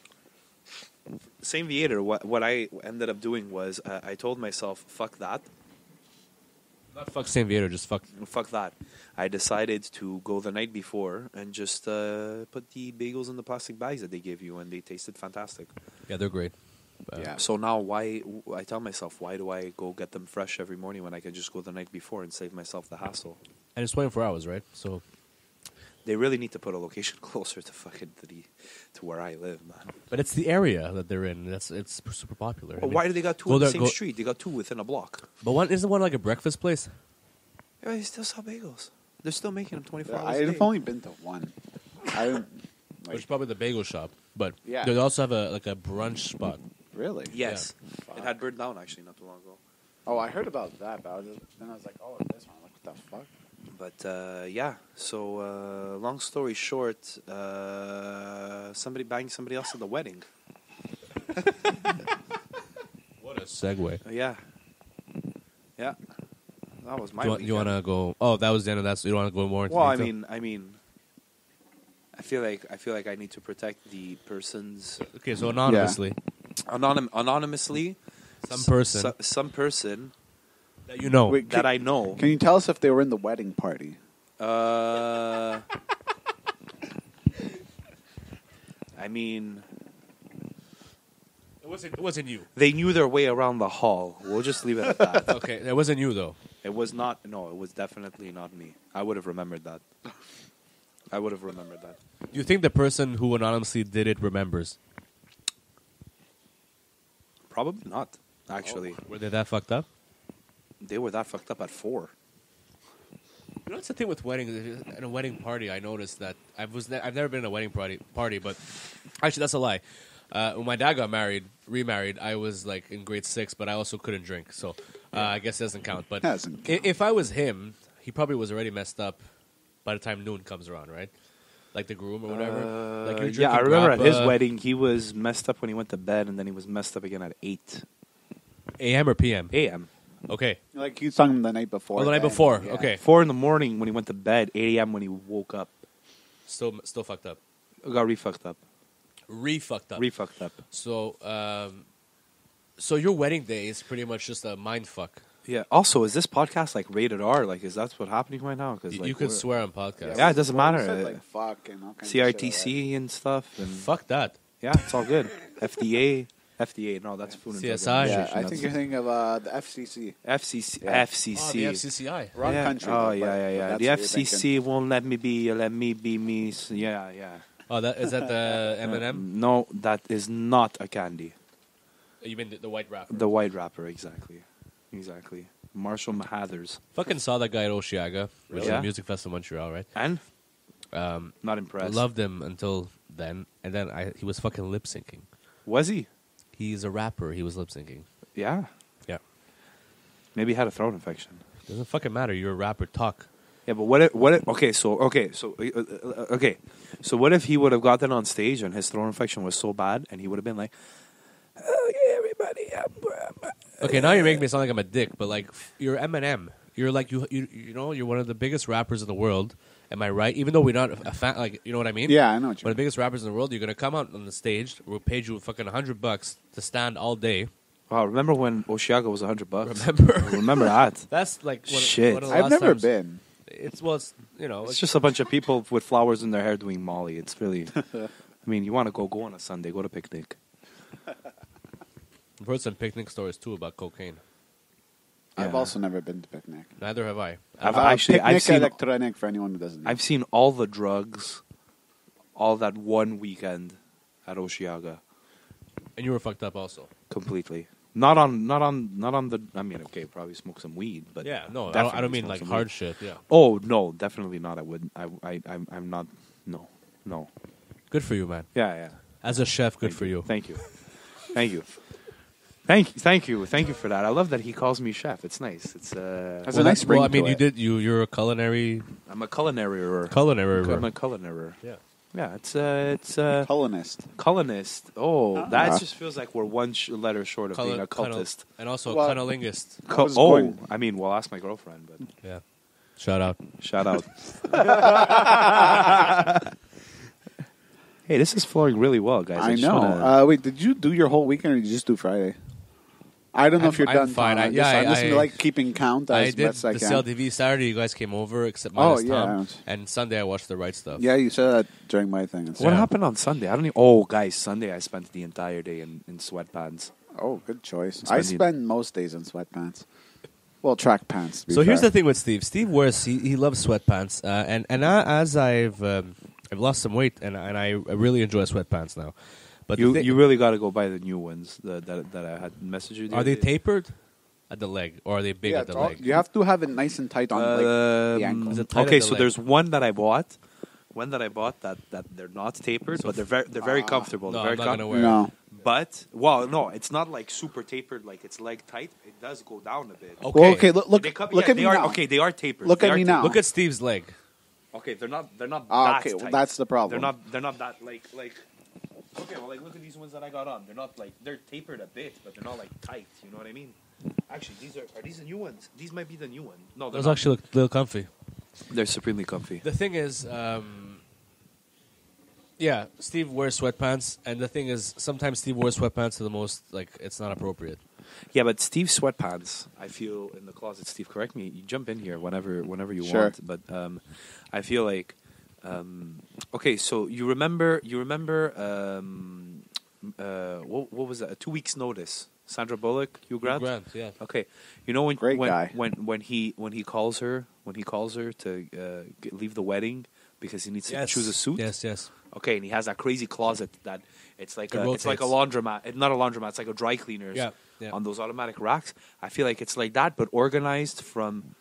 St. Viator, what I ended up doing was I told myself, fuck that. Not fuck St. Viator, just fuck that. I decided to go the night before and just put the bagels in the plastic bags that they give you, and they tasted fantastic. Yeah, they're great. Yeah. So now I tell myself, why do I go get them fresh every morning when I can just go the night before and save myself the hassle? And it's 24 hours, right? So they really need to put a location closer to to where I live, man. But it's the area that they're in. It's super popular. Well, why do they got two on the same street? They got two within a block. But isn't one like a breakfast place? Yeah, they still sell bagels. They're still making them 24 hours a day. I've only been to one. Which is probably the bagel shop. But they also have a brunch spot. Really? Yes. Yeah. It had burned down, actually, not too long ago. Oh, I heard about that, but I was like, oh, this one. I'm like, what the fuck? But, so long story short, somebody banged somebody else at the wedding. What a segue. Yeah. Yeah. That was my weekend. You want to go... Oh, that was the end of that, so you don't want to go more into detail? Well, I mean... I feel like I need to protect the person's... Okay, so anonymously. Yeah. Anonymously. Some person... That you know. Wait, I know. Can you tell us if they were in the wedding party? I mean... It wasn't you. They knew their way around the hall. We'll just leave it at that. Okay, it wasn't you, though. It was not... No, it was definitely not me. I would have remembered that. Do you think the person who anonymously did it remembers? Probably not, actually. Oh. Were they that fucked up? They were that fucked up at 4. You know, that's the thing with weddings. At a wedding party, I noticed that I've never been in a wedding party, but actually, that's a lie. When my dad got remarried, I was like in grade 6, but I also couldn't drink, so I guess it doesn't count. But if I was him, he probably was already messed up by the time noon comes around, right? Like the groom or whatever. I remember at his wedding, he was messed up when he went to bed, and then he was messed up again at 8 a.m. or p.m. a.m. Okay. Like you sung him the night before. Oh, the night before. Yeah. Okay. 4 in the morning when he went to bed, 8 a.m. when he woke up. Still fucked up. Got re-fucked up. So, so your wedding day is pretty much just a mind fuck. Yeah. Also, is this podcast like rated R? Like, is that what's happening right now? Because you could swear on podcasts. Yeah, it doesn't matter. Said, like, fuck and all kinds CRTC of shit, right? And stuff. And fuck that. Yeah, it's all good. FDA. No, that's food and drug administration. Yeah, I think you're thinking of the FCC. FCC. Oh, the FCCI. Wrong country. Oh, yeah. The FCC won't let me be me. Yeah. Oh, is that the M&M? No, that is not a candy. You mean the white wrapper? The white wrapper, exactly. Marshall Mathers. Fucking saw that guy at Oshiaga, which is a music fest in Montreal, right? And? Not impressed. Loved him until then, and then he was fucking lip syncing. Was he? He's a rapper. He was lip syncing. Yeah. Maybe he had a throat infection. Doesn't fucking matter. You're a rapper. Talk. Yeah, but what if he would have gotten on stage and his throat infection was so bad and he would have been like, okay, everybody. Okay, now you're making me sound like I'm a dick, but like you're Eminem. You're like you know, you're one of the biggest rappers in the world. Am I right? Even though we're not a fan, like, you know what I mean? Yeah, I know what you mean. One of the biggest rappers in the world, you're going to come out on the stage, we'll pay you fucking $100 to stand all day. Wow, remember when Oshiaga was $100? Remember that? That's like shit. One of the last I've never times. Been. It's just a bunch of people with flowers in their hair doing Molly. It's really, I mean, you want to go on a Sunday, go to picnic. I've heard some picnic stories too about cocaine. Yeah. I've also never been to picnic. Neither have I. I've seen electronic for anyone who doesn't know. I've seen all the drugs, all that one weekend at Oshiaga. And you were fucked up also. Completely. Not on the. I mean, okay, probably smoke some weed, but yeah, no, I don't mean like hard shit. Yeah. Oh no, definitely not. I wouldn't. I'm not. No. Good for you, man. Yeah. As a chef, good for you. Thank you. Thank you for that. I love that he calls me chef. It's nice. It's that's a nice ring. Well, I mean, you're a culinary. I'm a culinaryr. I'm a culinaryr. Yeah. Yeah, it's Colonist. Oh, that just feels like we're one letter short of being a cultist. And also a cunnilinguist. Well, ask my girlfriend. But yeah. Shout out. Hey, this is flowing really well, guys. I know. Wait, did you do your whole weekend or did you just do Friday? I don't know if you're done. Fine. I like keeping count as best I can. I did the CLDV Saturday. You guys came over, except minus Tom. And Sunday, I watched the right stuff. Yeah, you said that during my thing. What happened on Sunday? I don't even. Oh, guys, Sunday I spent the entire day in sweatpants. Oh, good choice. I spend most days in sweatpants. Well, track pants. To be fair. Here's the thing with Steve. Steve wears. He loves sweatpants, as I've lost some weight, and I really enjoy sweatpants now. But you really got to go buy the new ones that I had messaged you. Are they tapered at the leg, or are they big at the leg? You have to have it nice and tight on the ankle. Okay, so there's one that I bought that they're not tapered, but they're very comfortable. No, I'm not gonna wear it. But it's not like super tapered, like it's leg tight. It does go down a bit. Okay, look at me now. Okay, they are tapered. Look at me now. Look at Steve's leg. Okay, they're not that tight. Okay, that's the problem. They're not that like. Okay, well, look at these ones that I got on. They're not they're tapered a bit, but they're not tight. You know what I mean? Actually, are these the new ones? These might be the new one. No, those actually look a little comfy. They're supremely comfy. The thing is, Steve wears sweatpants, and the thing is, sometimes Steve wears sweatpants to the most it's not appropriate. Yeah, but Steve's sweatpants, I feel in the closet. Steve, correct me. You jump in here whenever you want, but I feel like. Okay, so you remember what was that? A 2 weeks notice. Sandra Bullock, Hugh Grant. Yeah. Okay, you know when he calls her to leave the wedding because he needs to choose a suit. Yes. Okay, and he has that crazy closet that it's like a laundromat. It's not a laundromat. It's like a dry cleaner's on those automatic racks. I feel like it's like that, but organized from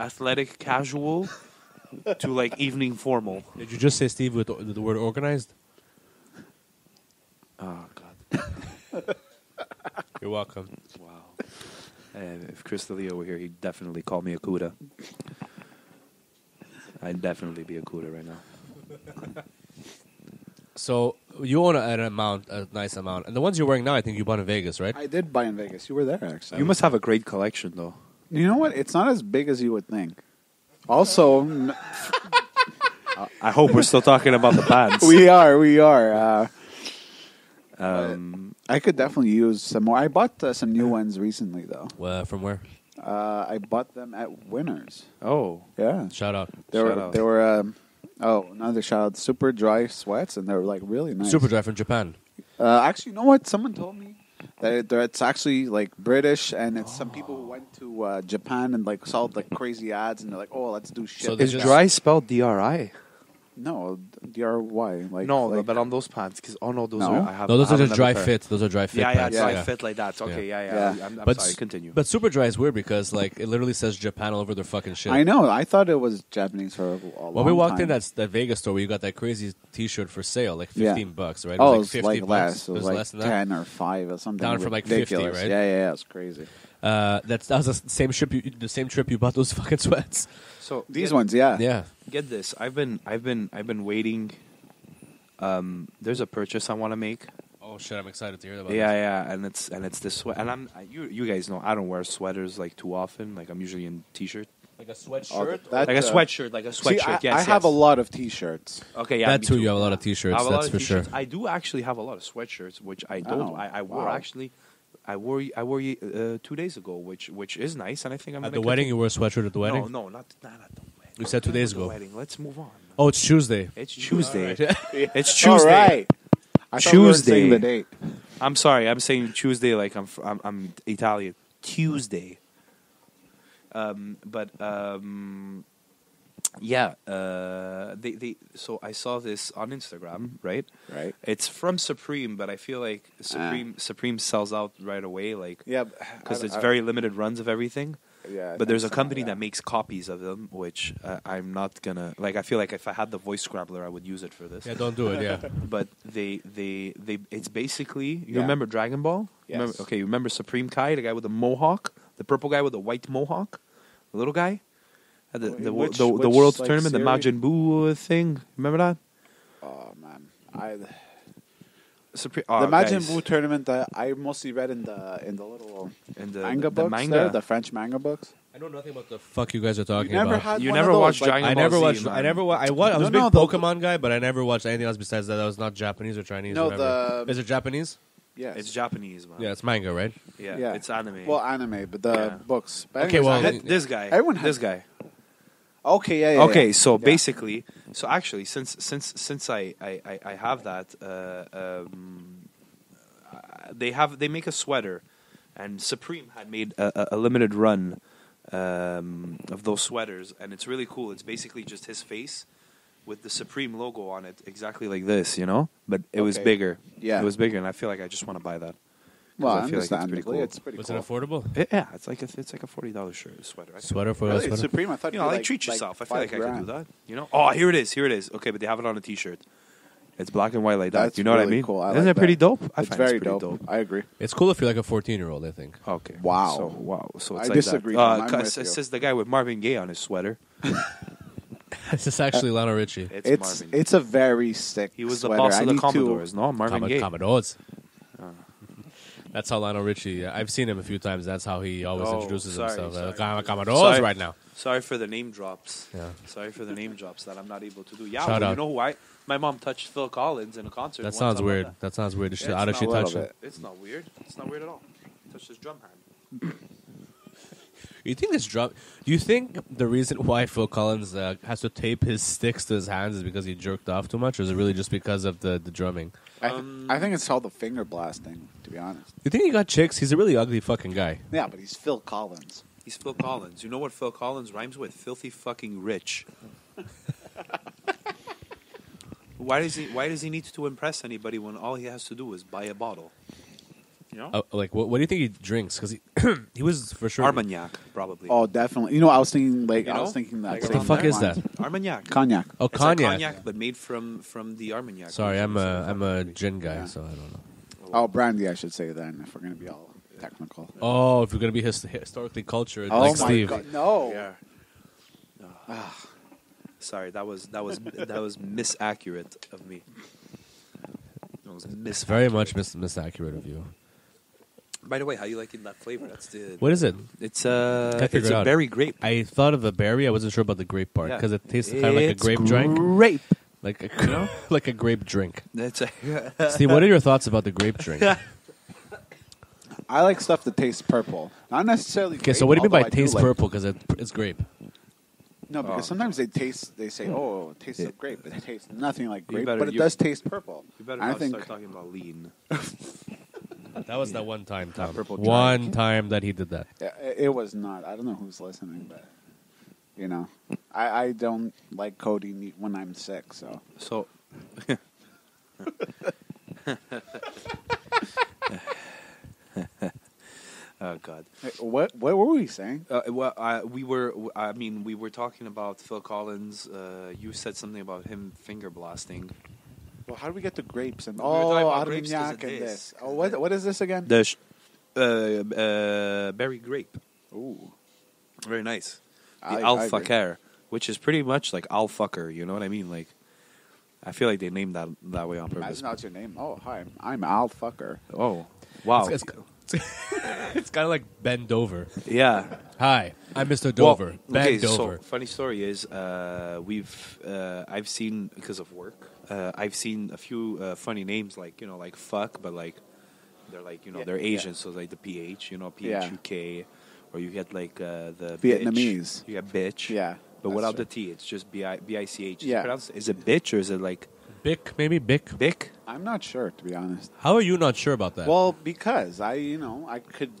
athletic casual. To evening formal. Did you just say Steve with the word organized? Oh God! You're welcome. Wow. And if Chris DeLeo were here, he'd definitely call me a cuda. I'd definitely be a cuda right now. So you own a nice amount, and the ones you're wearing now, I think you bought in Vegas, right? I did buy in Vegas. You were there, actually. You must have a great collection, though. You know what? It's not as big as you would think. Also, I hope we're still talking about the pants. We are. I could definitely use some more. I bought some new ones recently, though. From where? I bought them at Winners. Oh, yeah! Shout out. Another shout out. Super dry sweats, and they were really nice. Super dry from Japan. Actually, you know what? Someone told me. It's actually British, and it's some people who went to Japan and saw crazy ads, and they're like, "Oh, let's do shit." So is dry spelled DRI? No, DRY. But on those pants, because those are. I have. No, those are just dry fit. Those are dry fit. Yeah, fit like that. Okay, yeah. I'm sorry. Continue. But super dry is weird because it literally says Japan all over their fucking shit. I know. I thought it was Japanese for a long time. When we walked in that Vegas store, where you got that crazy T-shirt for sale, $15, right? It was $50. It was less than 10 or 5 or something. Down from $50, right? Yeah. It's crazy. That was the same trip. The same trip you bought those fucking sweats. So these ones, yeah. Get this. I've been waiting. There's a purchase I want to make. Oh shit! I'm excited to hear about. Yeah. And it's this sweat. And you guys know I don't wear sweaters too often. I'm usually in t-shirt. Like a sweatshirt. Like a sweatshirt. See, yes, I have a lot of t-shirts. Okay, yeah. That's who you have a lot of t-shirts. That's for sure. I do actually have a lot of sweatshirts, which I don't. I wore actually. I wore 2 days ago, which is nice, and I think I'm at the wedding. You wore a sweatshirt at the wedding? No, not at the wedding. You said 2 days ago. Let's move on. Oh, it's Tuesday. Right. It's Tuesday. All right. Tuesday. We the date. I'm sorry. I'm saying Tuesday like I'm Italian. Tuesday. But Yeah. So I saw this on Instagram, right? Right. It's from Supreme, but I feel like Supreme sells out right away, like, yeah, because it's very limited runs of everything. Yeah. But there's a company that makes copies of them, which I'm not gonna like. I feel like if I had the voice scrambler, I would use it for this. Yeah, don't do it. Yeah. But they it's basically remember Dragon Ball? Yes. You remember Supreme Kai, the guy with the mohawk, the purple guy with the white mohawk, the little guy. Which the world like tournament, series? The Majin Buu thing. Remember that? Oh man, the Majin Buu tournament. I mostly read in the little manga books, the French manga books. I know nothing about the fuck you guys are talking about. You never watched Dragon Ball Z? I was a big Pokemon guy, but I never watched anything else besides that. I was not Japanese or Chinese. No, is it Japanese? Yes. It's Japanese, man. Yeah, it's manga, right? Yeah. It's anime. Well, anime, but the books. But okay, this guy. Okay, yeah. Okay, so basically, so actually, since I have that, they make a sweater, and Supreme had made a limited run of those sweaters, and it's really cool. It's basically just his face with the Supreme logo on it, exactly like this, you know. But it was bigger. Yeah, it was bigger, and I feel like I just want to buy that. Well, I feel like it's pretty cool. Was it affordable? Yeah, it's like a $40 shirt sweater. It's Supreme. I thought like treat yourself. I feel like grand. I could do that. You know? Oh, here it is. Okay, but they have it on a T-shirt. It's black and white like that. You know really what I mean? Cool. Isn't it pretty dope? I find it's pretty dope. I agree. It's cool if you're like a 14-year-old. I think. Okay. Wow. So it's I like disagree. It says the guy with Marvin Gaye on his sweater. This is actually Lionel Richie. It's a very sick. He was the boss of the Commodores. No, Marvin Gaye. Commodores. That's how Lionel Richie. I've seen him a few times. That's how he always introduces himself. Sorry. Right now. Sorry for the name drops. Yeah. Sorry for the name drops that I'm not able to do. Yeah, you know why? My mom touched Phil Collins in a concert. That sounds weird. That sounds weird. How did she touch it? It's not weird. It's not weird at all. Touched his drum hand. Do you think the reason why Phil Collins has to tape his sticks to his hands is because he jerked off too much, or is it really just because of the drumming? I think it's all the finger blasting, to be honest. You think he got chicks? He's a really ugly fucking guy. Yeah, but he's Phil Collins. You know what Phil Collins rhymes with? Filthy fucking rich. Why does he need to impress anybody when all he has to do is buy a bottle? You know? What do you think he drinks? Because he was for sure Armagnac, probably. Oh, definitely. You know, I was thinking that. What the fuck is that? Armagnac, cognac. Oh, cognac, but made from the Armagnac. Sorry, I'm a gin guy, so I don't know. Oh, brandy, I should say then. If we're gonna be all technical. Oh, if we're gonna be historically cultured, like Steve. God, no. Yeah. Sorry, that was that was misaccurate of me. Very much misaccurate of you. By the way, how are you liking that flavor? What is it? It's a berry grape. I thought of a berry. I wasn't sure about the grape part because it tastes kind of like a grape drink. Grape, like a grape drink. Steve, what are your thoughts about the grape drink? I like stuff that tastes purple, not necessarily. Okay, so what do you mean by tastes purple? Because it's grape. No, because sometimes they say, oh, it tastes like grape. It tastes nothing like grape, but it does taste purple. You better start talking about lean. That was that one time, Tom. One time that he did that. It was not. I don't know who's listening, but, you know, I don't like codeine when I'm sick, so. So. Oh God! What were we saying? We were talking about Phil Collins. You said something about him finger blasting. Well, how do we get to grapes and Armagnac and this? Oh, what is this again? The berry grape. Ooh, very nice. The Alfaker, which is pretty much like Alfucker. You know what I mean? Like, I feel like they named that way on purpose. That's not your name. Oh, hi, I'm Alfucker. Oh, wow. It's kind of like bend over. Yeah. Hi, I'm Mr. Dover. Well, okay, Dover. So funny story is I've seen because of work. I've seen a few funny names like fuck, but like they're like they're Asian, so like the PH, PHUK, or you get like the Vietnamese. Bitch. You get bitch. Yeah. But without the T, it's just BICH. Yeah. Is it bitch or is it like? Bic, maybe Bic. Bic? I'm not sure, to be honest. How are you not sure about that? Well, because I could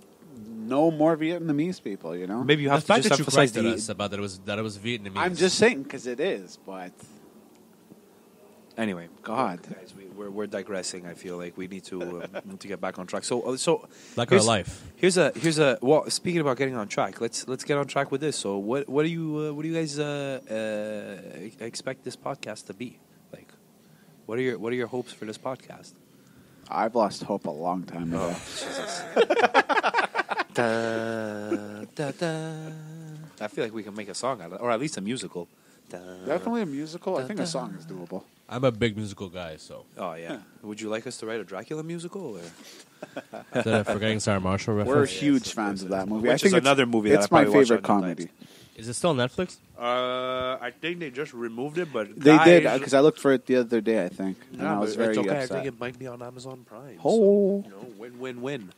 no more Vietnamese people, you know? Maybe you have to just emphasize that us about that it was Vietnamese. I'm just saying because it is, but... Anyway, God, guys, we're digressing. I feel like we need to get back on track. So like our life. Here's a well. Speaking about getting on track, let's get on track with this. So what do you guys expect this podcast to be like? What are your hopes for this podcast? I've lost hope a long time ago. Oh, Jesus. Da, da, da. I feel like we can make a song out of it, or at least a musical. Definitely a musical. I think a song is doable. I'm a big musical guy, so. Oh, yeah. Would you like us to write a Dracula musical? Or? Is that a Forgetting Sarah Marshall reference? We're huge fans of that movie. Which I think is another movie that I probably watch. It's my favorite comedy. Is it still on Netflix? I think they just removed it, but guys, they did, because I looked for it the other day, I think. And I was very upset. I think it might be on Amazon Prime. Oh. So, you know, win, win, win.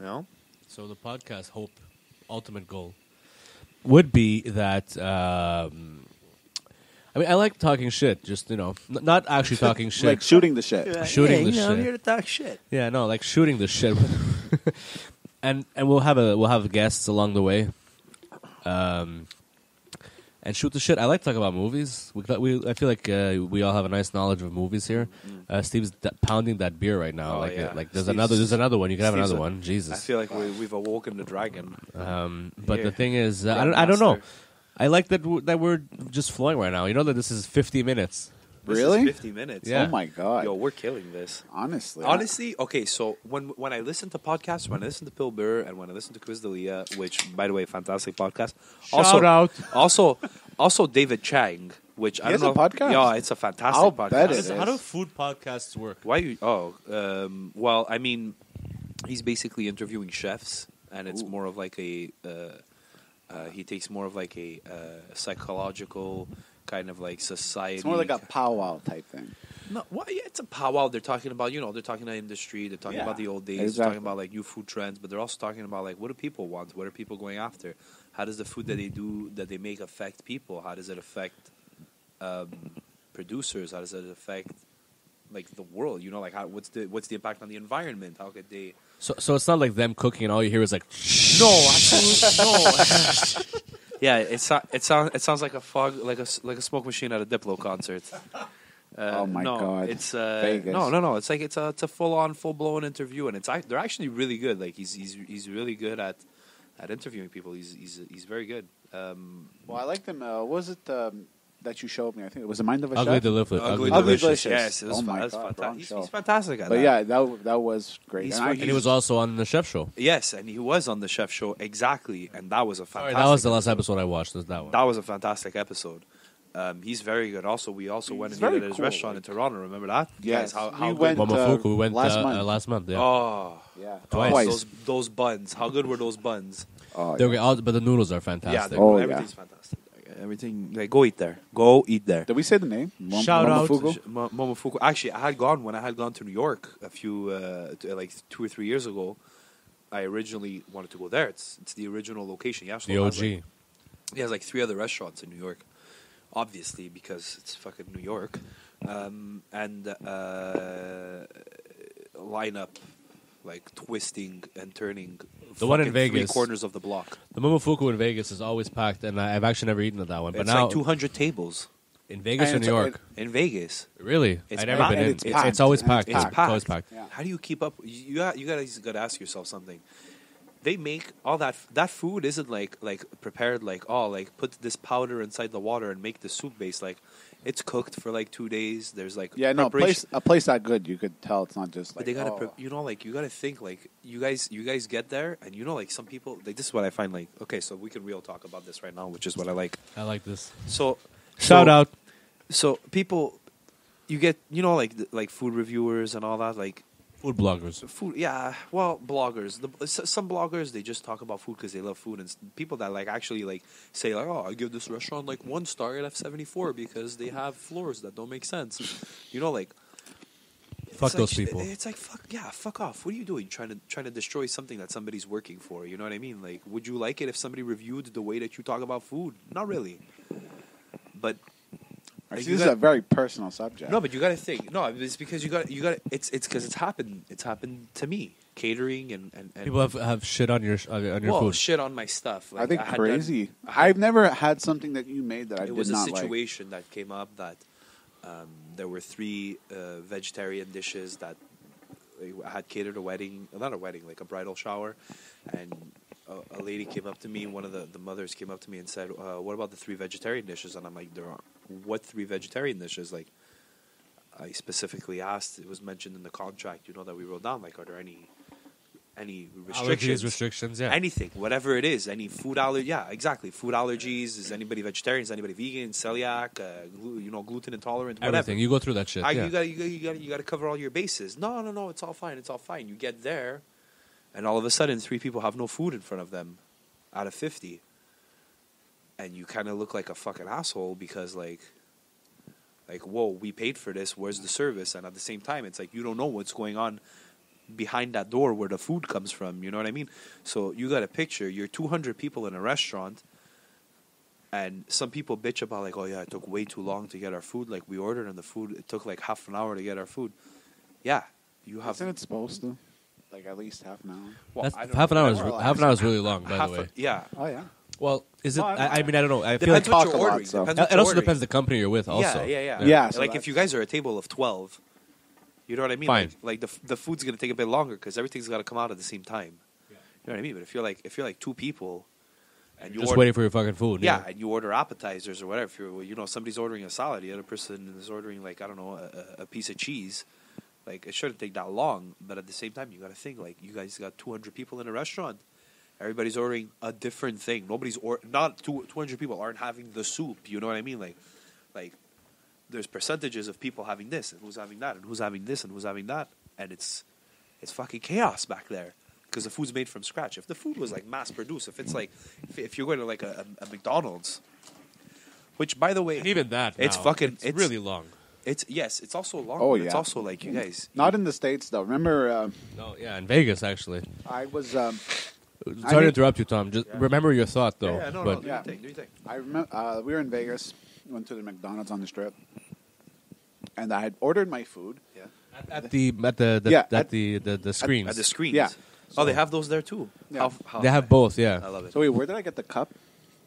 You know? So the podcast hope, ultimate goal, would be that... I mean, I like talking shit, just, you know, not actually talking shit. Like shooting the shit. Yeah, shooting the shit. I'm here to talk shit. Yeah, no, like shooting the shit. And we'll have guests along the way. And shoot the shit. I like to talk about movies. I feel like we all have a nice knowledge of movies here. Steve's pounding that beer right now. Oh, like, yeah. Like there's another one. You can have another one. Jesus. I feel like we've awoken the dragon. But the thing is, I don't know. I like that we're just flowing right now. You know that this is 50 minutes. Really? 50 minutes. Yeah. Oh, my God. Yo, we're killing this. Honestly, okay, so when I listen to podcasts, when I listen to Bill Burr and when I listen to Chris D'Elia, which, by the way, fantastic podcast. Shout out. Also David Chang, which I don't know. He has a podcast? Yeah, it's a fantastic podcast. How do food podcasts work? Why? Well, I mean, he's basically interviewing chefs, and it's more of like a... he takes more of like a psychological kind of like society. It's more like a powwow type thing. No, well, yeah, it's a powwow. They're talking about, you know, they're talking about industry. They're talking about the old days. Exactly. They're talking about like new food trends. But they're also talking about like what do people want? What are people going after? How does the food that they make affect people? How does it affect producers? How does it affect like the world? You know, like what's the impact on the environment? How could they... So it's not like them cooking and all you hear is like... No. Yeah, it sounds like a fog, like a smoke machine at a Diplo concert. God! It's Vegas. No. It's like it's a full blown interview, and they're actually really good. Like he's really good at interviewing people. He's very good. Well, I like them. Was it that you showed me? I think it was the Mind of a Chef. Ugly Delicious. Yes, it was fantastic. He's fantastic at that. But yeah, that was great. And he was also on the Chef Show. Yes, and he was on the Chef Show, exactly. And that was a fantastic... Sorry, that was the last episode I watched. That was a fantastic episode. He's very good. Also, we went and ate at his restaurant in Toronto. Remember that? Yes. How we went, Momofuku, we went last month. Yeah. Oh, yeah. Twice. Those buns. How good were those buns? Oh, yeah. But the noodles are fantastic. Yeah, everything's fantastic. Everything, like, go eat there. Did we say the name? Shout out Momofuku. Actually, I had gone to New York a few like 2 or 3 years ago. I originally wanted to go there. It's the original location. Yeah, so the OG. He has like 3 other restaurants in New York, obviously, because it's fucking New York. Lineup, like twisting and turning. The one in Vegas, 3 corners of the block. The Momofuku in Vegas is always packed, and I've actually never eaten at that one. But it's now, like 200 tables in Vegas or New York. In Vegas, really? I've never been in. It's always packed. It's always packed. Yeah. How do you keep up? You gotta ask yourself something. They make all that food isn't like prepared like put this powder inside the water and make the soup base like. It's cooked for like 2 days. There's like a place that good you could tell it's not just like. But they gotta you gotta think like you guys get there and you know like some people like this is what I find like okay so we can real talk about this right now which is what I like. I like this. So shout out. So people, you get you know like food reviewers and all that like. Food bloggers. Food, yeah. Well, bloggers. Some bloggers, they just talk about food because they love food. And people that like actually like say like, oh, I give this restaurant like 1 star at F74 because they have floors that don't make sense. You know, like fuck those people. It's like fuck off. What are you doing? Trying to destroy something that somebody's working for? You know what I mean? Like, would you like it if somebody reviewed the way that you talk about food? Not really. But. Right? See, this is a very personal subject. No, but you got to think. No, it's because you got. It's because it's happened. It's happened to me. Catering and people have shit on your food. Well, shit on my stuff. Like, I think crazy. I've never had something that you made that I did not like. It was a situation that came up that there were three vegetarian dishes that I had catered a wedding, not a wedding, like a bridal shower, and a lady came up to me. One of the mothers came up to me and said, "What about the three vegetarian dishes?" And I'm like, "There aren't. What three vegetarian dishes?" Like, I specifically asked. It was mentioned in the contract, that we wrote down. Like, are there any restrictions? Allergies, restrictions, yeah. Anything, whatever it is, any food allergy. Yeah, exactly. Food allergies. Is anybody vegetarian? Is anybody vegan? Celiac? Gluten intolerant. Whatever. Everything. You go through that shit. Yeah. You got to cover all your bases. No. It's all fine. It's all fine. You get there, and all of a sudden, three people have no food in front of them, out of 50, and you kind of look like a fucking asshole because like whoa, we paid for this. Where's the service? And at the same time, it's like you don't know what's going on behind that door where the food comes from, you know what I mean? So you got a picture, you're 200 people in a restaurant, and some people bitch about like, oh yeah, it took way too long to get our food, like we ordered and the food, it took like half an hour to get our food. Yeah, you have... Isn't it supposed to? Like at least half an hour? Well, half an hour is really long, by the way. Yeah. Oh yeah. Well, is it? I mean, I don't know. I feel like what you're ordering. So. It also depends the company you're with. Also, yeah. So like if you guys are a table of 12, you know what I mean. Fine. Like the food's gonna take a bit longer because everything's gotta come out at the same time. Yeah. You know what I mean. But if you're like two people, and you're just waiting for your fucking food. Yeah, and you order appetizers or whatever. If you're, somebody's ordering a salad, the other person is ordering like I don't know a piece of cheese. Like it shouldn't take that long. But at the same time, you gotta think like you guys got 200 people in a restaurant. Everybody's ordering a different thing. 200 people aren't having the soup. You know what I mean? Like there's percentages of people having this and who's having that and who's having this and who's having that, and it's fucking chaos back there because the food's made from scratch. If the food was like mass produced, if it's like if you're going to like a McDonald's, which by the way, and even that, it's now, fucking it's really long. It's also long. Oh, yeah. It's also like you guys. Not in the States though. Remember? No, yeah, in Vegas actually. I was. Sorry to interrupt you, Tom. Just remember your thought, though. Yeah, no, but. Do you think? I remember we were in Vegas. Went to the McDonald's on the Strip, and I had ordered my food. Yeah. At the screens. At the screens. Yeah. So, they have those there too. Yeah. How they have both. Yeah. I love it. So wait, where did I get the cup?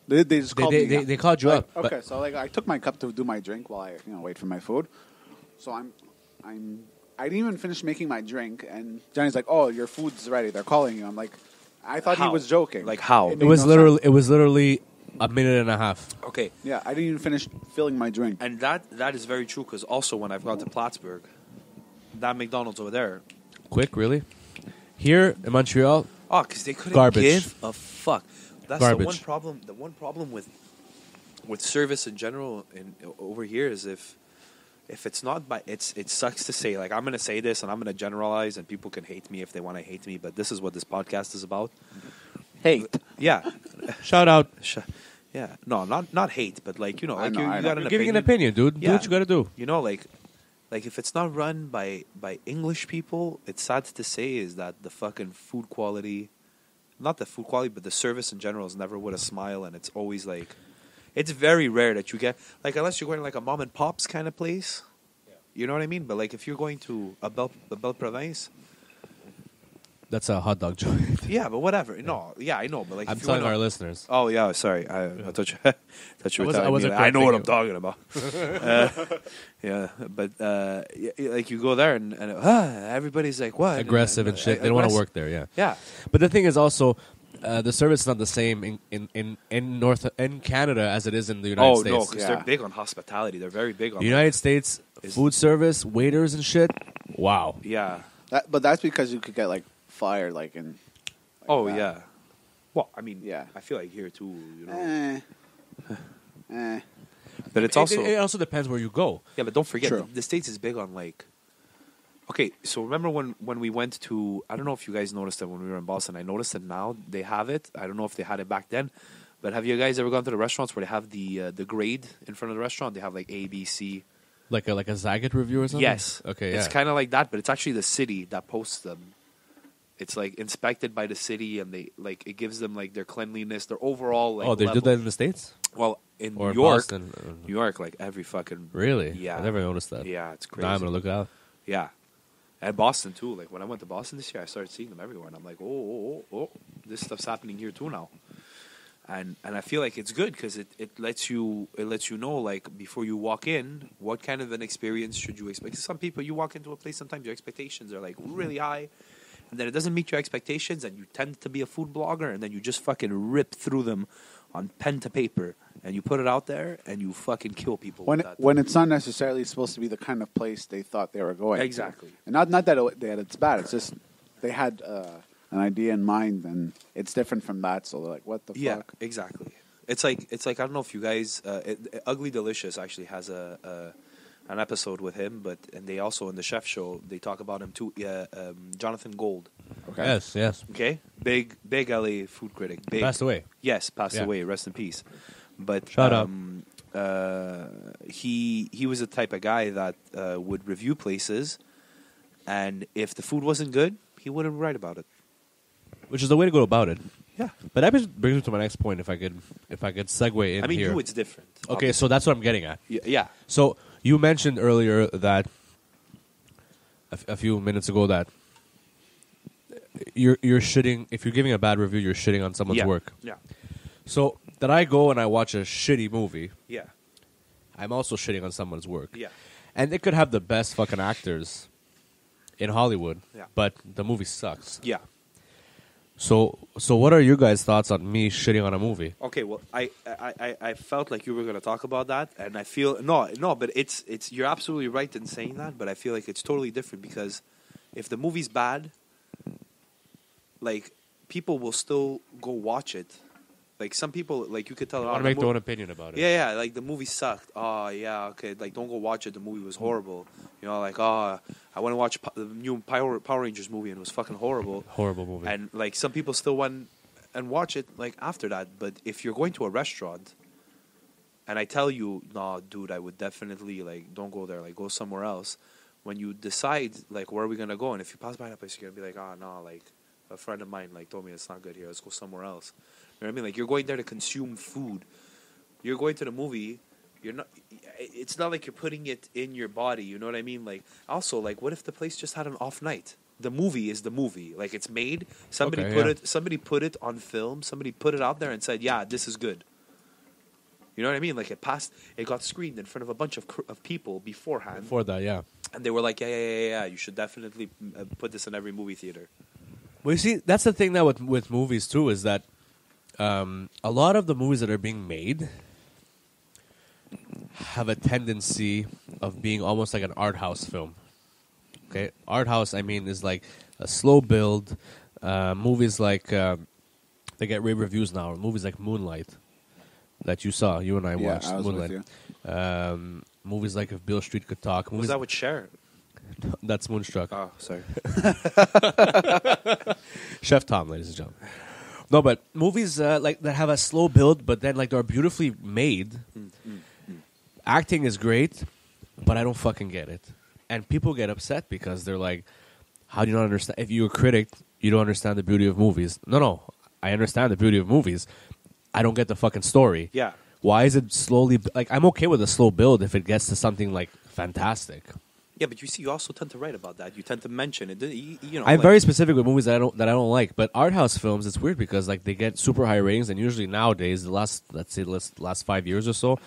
They called you up. Okay, so like I took my cup to do my drink while I wait for my food. So I didn't even finish making my drink, and Johnny's like, "Oh, your food's ready. They're calling you." I'm like. I thought he was joking. Like how? It was literally a minute and a half. Okay. Yeah, I didn't even finish filling my drink. And that is very true because also when I've gone to Plattsburgh, that McDonald's over there. Quick, really? Here in Montreal, because they couldn't give a fuck. That's garbage. The one problem with service in general and over here is if it's not by it sucks to say. Like I'm gonna say this and I'm gonna generalize and people can hate me if they want to hate me, but this is what this podcast is about. Hate. Yeah. Shout out. Yeah. No, not hate, but like like you're giving an opinion, dude. Yeah. Do what you gotta do. Like if it's not run by English people, it's sad to say is that the fucking food quality, not the food quality, but the service in general is never with a smile, and it's always like. It's very rare that you get, like, unless you're going to, like, a mom-and-pops kind of place. Yeah. You know what I mean? But, like, if you're going to a Belle Province. That's a hot dog joint. Yeah, but whatever. Yeah. No, yeah, I know. But like, I'm telling our listeners. Oh, yeah, sorry. I thought you were telling me. I know what I'm talking about. Yeah, but, like, you go there and everybody's like, what? Aggressive and shit. They don't want to work there, yeah. Yeah. But the thing is also... the service is not the same in Canada as it is in the United States. Oh, no, because they're big on hospitality. They're very big on the United States, food service, waiters and shit. Wow. Yeah. But that's because you could get, like, fired, like, in... Like yeah. Well, I mean, I feel like here, too, But it's also... It also depends where you go. Yeah, but don't forget, the States is big on, like... Okay, so remember when we went to... I don't know if you guys noticed it when we were in Boston. I noticed it now. They have it. I don't know if they had it back then. But have you guys ever gone to the restaurants where they have the grade in front of the restaurant? They have like A, B, C. Like a Zagat review or something? Yes. Okay, yeah. It's kind of like that, but it's actually the city that posts them. It's like inspected by the city, and they it gives them like their cleanliness, their overall level. They do that in the States? Well, in New York, Boston. New York, like every fucking... Really? Yeah. I never noticed that. Yeah, it's crazy. Now I'm going to look it up. Yeah. And Boston, too. Like, when I went to Boston this year, I started seeing them everywhere. And I'm like, oh, this stuff's happening here, too, now. And I feel like it's good because it lets you know, like, before you walk in, what kind of an experience should you expect? Some people, you walk into a place, sometimes your expectations are, like, really high. And then it doesn't meet your expectations, and you tend to be a food blogger, and then you just fucking rip through them on pen to paper, and you put it out there, and you fucking kill people with that. When it's not necessarily supposed to be the kind of place they thought they were going. Exactly. And not that it's bad. It's just they had an idea in mind, and it's different from that. So they're like, what the fuck? Yeah, exactly. It's like I don't know if you guys... Ugly Delicious actually has an episode with him, and they also, in the chef show, they talk about him too. Jonathan Gold. Okay. Yes. Okay. Big LA food critic. Big, passed away. Yes, passed away. Rest in peace. But shut up. He was the type of guy that would review places, and if the food wasn't good, he wouldn't write about it. Which is the way to go about it. Yeah, but that brings me to my next point. If I could segue in here. You, it's different. Okay, obviously. So that's what I'm getting at. Yeah. So. You mentioned earlier that a few minutes ago that you're shitting, if you're giving a bad review, you're shitting on someone's work. Yeah. So that I go and I watch a shitty movie. Yeah. I'm also shitting on someone's work. Yeah. And they could have the best fucking actors in Hollywood. Yeah. But the movie sucks. Yeah. So what are you guys' thoughts on me shitting on a movie? Okay, well, I felt like you were going to talk about that, and I feel... No, but it's you're absolutely right in saying that, but I feel like it's totally different because if the movie's bad, like, people will still go watch it. Like, some people, like, you could tell... want to make their own opinion about it. Yeah, like, the movie sucked. Oh, yeah, okay, like, don't go watch it. The movie was horrible. You know, like, I went to watch the new Power Rangers movie and it was fucking horrible. Horrible movie. And, like, some people still went and watch it, like, after that. But if you're going to a restaurant and I tell you, no, dude, I would definitely, like, don't go there. Like, go somewhere else. When you decide, like, where are we going to go? And if you pass by that place, you're going to be like, no, like, a friend of mine, like, told me it's not good here. Let's go somewhere else. You know what I mean? Like, you're going there to consume food. You're going to the movie. You're not. It's not like you're putting it in your body. You know what I mean? Like, also, like, what if the place just had an off night? The movie is the movie. Like, it's made. Somebody put it on film. Somebody put it out there and said, "Yeah, this is good." You know what I mean? Like, it passed. It got screened in front of a bunch of people beforehand. Before that, yeah. And they were like, "Yeah. You should definitely put this in every movie theater." Well, you see, that's the thing now with movies too is that. A lot of the movies that are being made have a tendency of being almost like an art house film. Okay, art house, I mean, is like a slow build. Movies like they get rave reviews now. Movies like Moonlight that you saw, you and I watched. I was Moonlight. With you. Movies like If Beale Street Could Talk. Was that with Cher? That's Moonstruck. Oh, sorry. Chef Tom, ladies and gentlemen. No, but movies like that have a slow build, but then like they're beautifully made. Acting is great, but I don't fucking get it. And people get upset because they're like, how do you not understand? If you're a critic, you don't understand the beauty of movies. No, I understand the beauty of movies. I don't get the fucking story. Yeah. Why is it slowly... Like, I'm okay with a slow build if it gets to something like fantastic. Yeah, but you see, you also tend to write about that. You tend to mention it. You know, I'm like, very specific with movies that I don't like. But art house films, it's weird because like they get super high ratings, and usually nowadays, the last 5 years or so,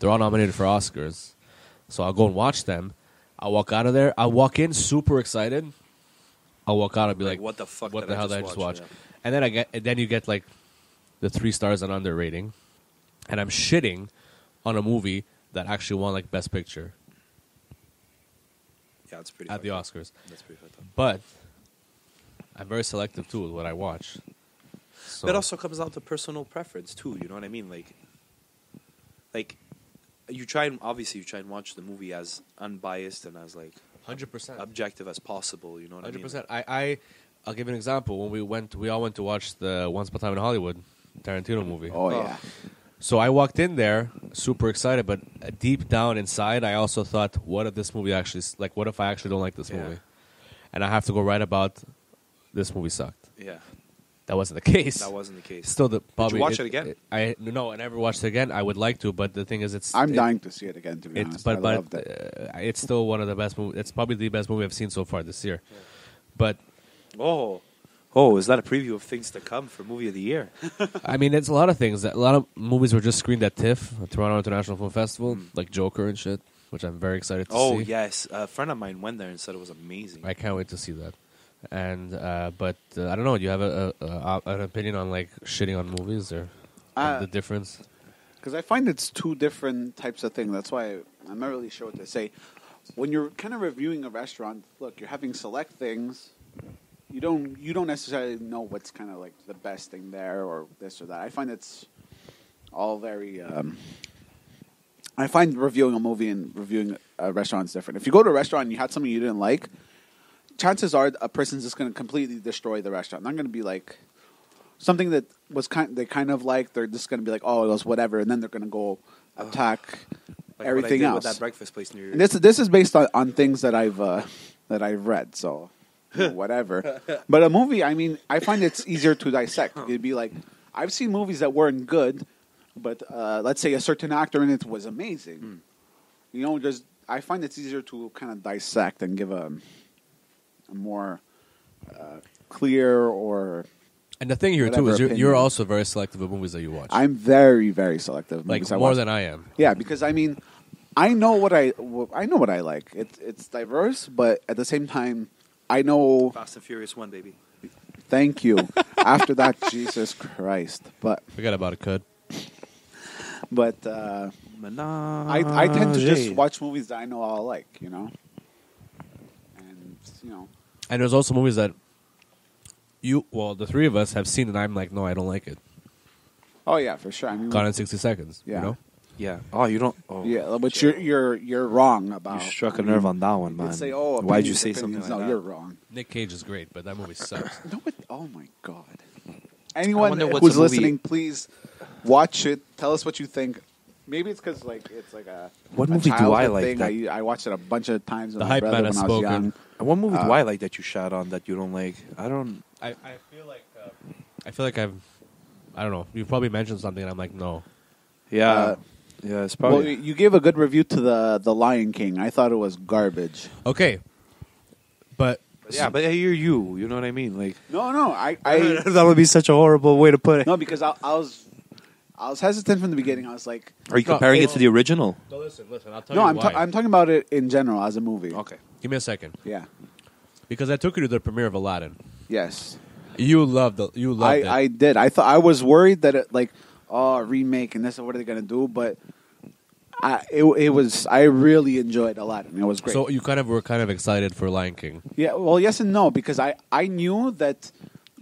they're all nominated for Oscars. So I'll go and watch them. I walk out of there. I walk in super excited. I'll walk out and be like, "What the fuck? What the hell did I just watch?" Yeah. And then you get like the 3 stars and under rating, and I'm shitting on a movie that actually won like Best Picture. Yeah, it's pretty at the Oscars. That's pretty fucked up. But I'm very selective too with what I watch. So. It also comes down to personal preference too. You know what I mean? Like you try and watch the movie as unbiased and as like 100% objective as possible. You know what 100%. I mean? 100%. I'll give you an example. When we all went to watch the Once Upon a Time in Hollywood Tarantino movie. Oh yeah. So I walked in there super excited, but deep down inside, I also thought, what if this movie actually, like, what if I actually don't like this movie? And I have to go write about this movie sucked. Yeah. That wasn't the case. Still, did you watch it again? No, I never watched it again. I would like to, but the thing is, I'm dying to see it again. To be honest, I loved it. It's still one of the best movies. It's probably the best movie I've seen so far this year. Yeah. But is that a preview of things to come for Movie of the Year? I mean, it's a lot of things. A lot of movies were just screened at TIFF, Toronto International Film Festival, like Joker and shit, which I'm very excited to see. Oh yes, a friend of mine went there and said it was amazing. I can't wait to see that. And but I don't know. Do you have an opinion on like shitting on movies or the difference? Because I find it's two different types of thing. That's why I'm not really sure what to say. When you're kind of reviewing a restaurant, look, you're having select things. You don't necessarily know what's kind of like the best thing there or this or that. I find it's all very. I find reviewing a movie and reviewing a restaurant is different. If you go to a restaurant and you had something you didn't like, chances are a person's just going to completely destroy the restaurant. They're not going to be like something that was kind of like. They're just going to be like, oh, it was whatever, and then they're going to go attack like everything else. With that breakfast place near. And this is based on things that I've read, so whatever. But a movie, I mean, I find it's easier to dissect. It'd be like I've seen movies that weren't good, but let's say a certain actor in it was amazing. Mm. You know, just I find it's easier to kind of dissect and give a more clear or and the thing here too is you're also very selective of movies that you watch. I'm very, very selective. Like more than I am. Yeah, because I mean, I know what I like. It's diverse, but at the same time, I know Fast and Furious 1, baby. Thank you. After that, Jesus Christ! But forget about it, cud. But I tend to just watch movies that I know I'll like. You know. You know. And there's also movies that the three of us have seen, and I'm like, no, I don't like it. Oh yeah, for sure. I mean, Gone in 60 Seconds. Yeah. You know? Yeah. Oh, you don't. Oh, yeah, but you're wrong about. You struck a nerve on that one, man. Say, why'd you say something like that? You're wrong. Nick Cage is great, but that movie sucks. Oh my god. Anyone who's listening, please watch it. Tell us what you think. Maybe it's because like it's like a what movie do I like? I watched it a bunch of times. The hype man has spoken. What movie do I like that you shot on that you don't like? I don't. I feel like I don't know. You probably mentioned something, and I'm like, no. Yeah, yeah. It's probably. Well, you gave a good review to the Lion King. I thought it was garbage. Okay, but. Yeah, but I hear you. You know what I mean? Like no. I that would be such a horrible way to put it. No, because I was hesitant from the beginning. I was like... Are you comparing it to the original? No, listen. I'll tell you why. I'm talking about it in general as a movie. Okay. Give me a second. Yeah. Because I took you to the premiere of Aladdin. Yes. You loved it. I did. I was worried that it, like, remake and this, what are they going to do? But I really enjoyed Aladdin. It was great. So you were excited for Lion King. Yeah, well, yes and no, because I knew that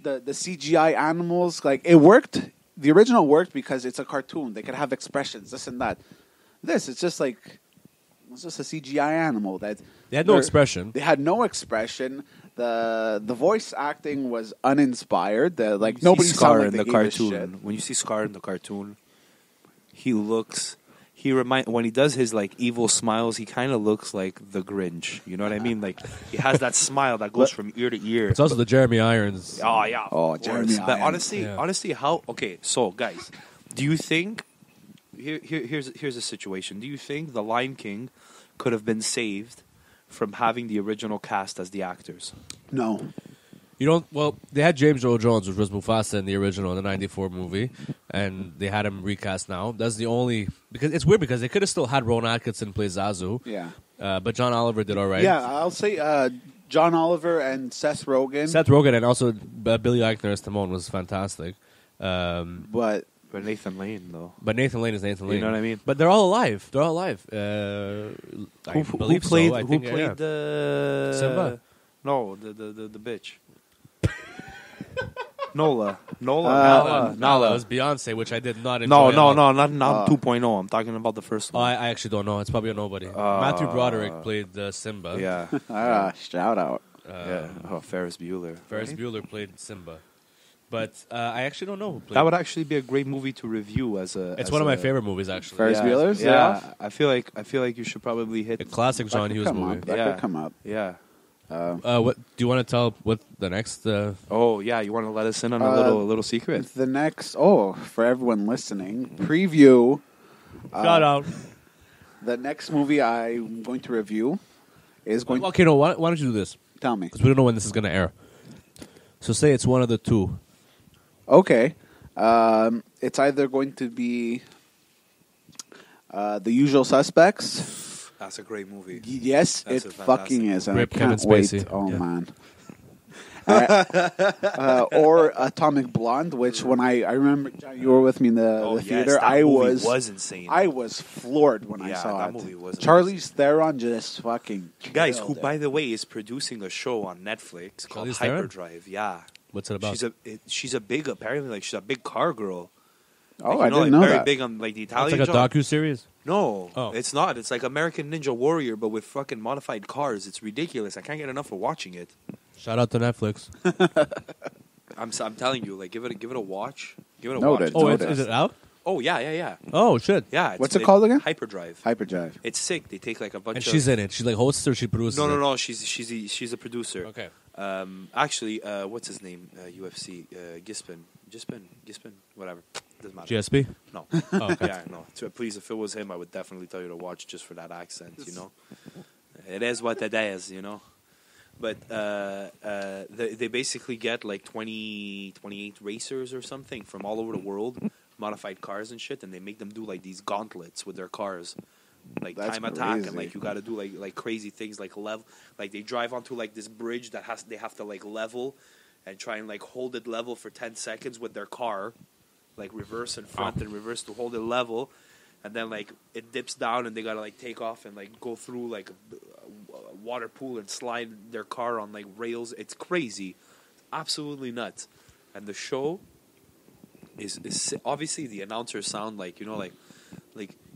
the CGI animals, like, it worked. The original worked because it's a cartoon. They could have expressions, this and that. It's just like it's just a CGI animal that they had no expression. They had no expression. The voice acting was uninspired. Nobody Scar in the cartoon. When you see Scar in the cartoon, when he does his like evil smiles, he kind of looks like the Grinch. You know what I mean? Like he has that smile that goes from ear to ear. It's also the Jeremy Irons. Oh yeah. Oh, Jeremy Irons. But honestly, how? Okay, so guys, do you think? Here's the situation. Do you think the Lion King could have been saved from having the original cast as the actors? No. You don't. Well, they had James Earl Jones, which was Mufasa in the original, in the '94 movie, and they had him recast now. That's the only because it's weird because they could have still had Rowan Atkinson play Zazu. Yeah, but John Oliver did all right. Yeah, I'll say John Oliver and Seth Rogen, and also Billy Eichner as Timon was fantastic. But Nathan Lane though. But Nathan Lane is Nathan Lane. You know what I mean? But they're all alive. Who played the Simba? No, the bitch. Nala. It was Beyonce, which I did not enjoy. No, not 2.0. I'm talking about the first one. I actually don't know. It's probably a nobody. Matthew Broderick played Simba. Yeah. Shout out. Ferris Bueller. Ferris Bueller played Simba. But I actually don't know who played. That would actually be a great movie to review as a. It's one of my favorite movies, actually. Ferris Bueller's? Yeah. I feel like you should probably hit the classic John Hughes movie. That could come up. Yeah. What do you want to tell? What the next? Oh yeah, you want to let us in on a little secret. The next, for everyone listening, preview. Shout out. The next movie I'm going to review is going. Okay, no. Why don't you do this? Tell me, because we don't know when this is going to air. So say it's one of the two. Okay, it's either going to be The Usual Suspects. That's a great movie. Yes, that's it fucking is. And I can't wait. Oh, yeah. Man. Or Atomic Blonde, which when I remember, John, you were with me in the theater. That movie was insane. I was floored when I saw that movie. Charlize Theron just fucking guys, who by the way is producing a show on Netflix called Hyperdrive. Yeah, what's it about? She's apparently a big car girl. Oh, I didn't know that. Very big on the Italian. It's like a docu series. No, it's not. It's like American Ninja Warrior, but with fucking modified cars. It's ridiculous. I can't get enough of watching it. Shout out to Netflix. I'm telling you, like, give it a watch. Give it a watch. Oh, is it out? Oh yeah. Oh shit. Yeah. What's it called again? Hyperdrive. It's sick. They take like a bunch. And she's in it. She like hosts or she produces. No. She's a producer. Okay. Actually, what's his name? UFC. Gispin. Whatever. Doesn't matter. GSP? No. Oh, okay. Yeah, no. Please, if it was him, I would definitely tell you to watch just for that accent, you know? It is what it is, you know? But they basically get like 28 racers or something from all over the world, modified cars and shit, and they make them do like these gauntlets with their cars. Like that's time attack crazy. And like you got to do like crazy things like level. Like they drive onto like this bridge that they have to like level and try and like hold it level for 10 seconds with their car. Like reverse in front and reverse to hold it level, and then like it dips down and they gotta like take off and like go through like a water pool and slide their car on like rails. It's crazy, it's absolutely nuts. And the show is obviously the announcers sound like, you know, like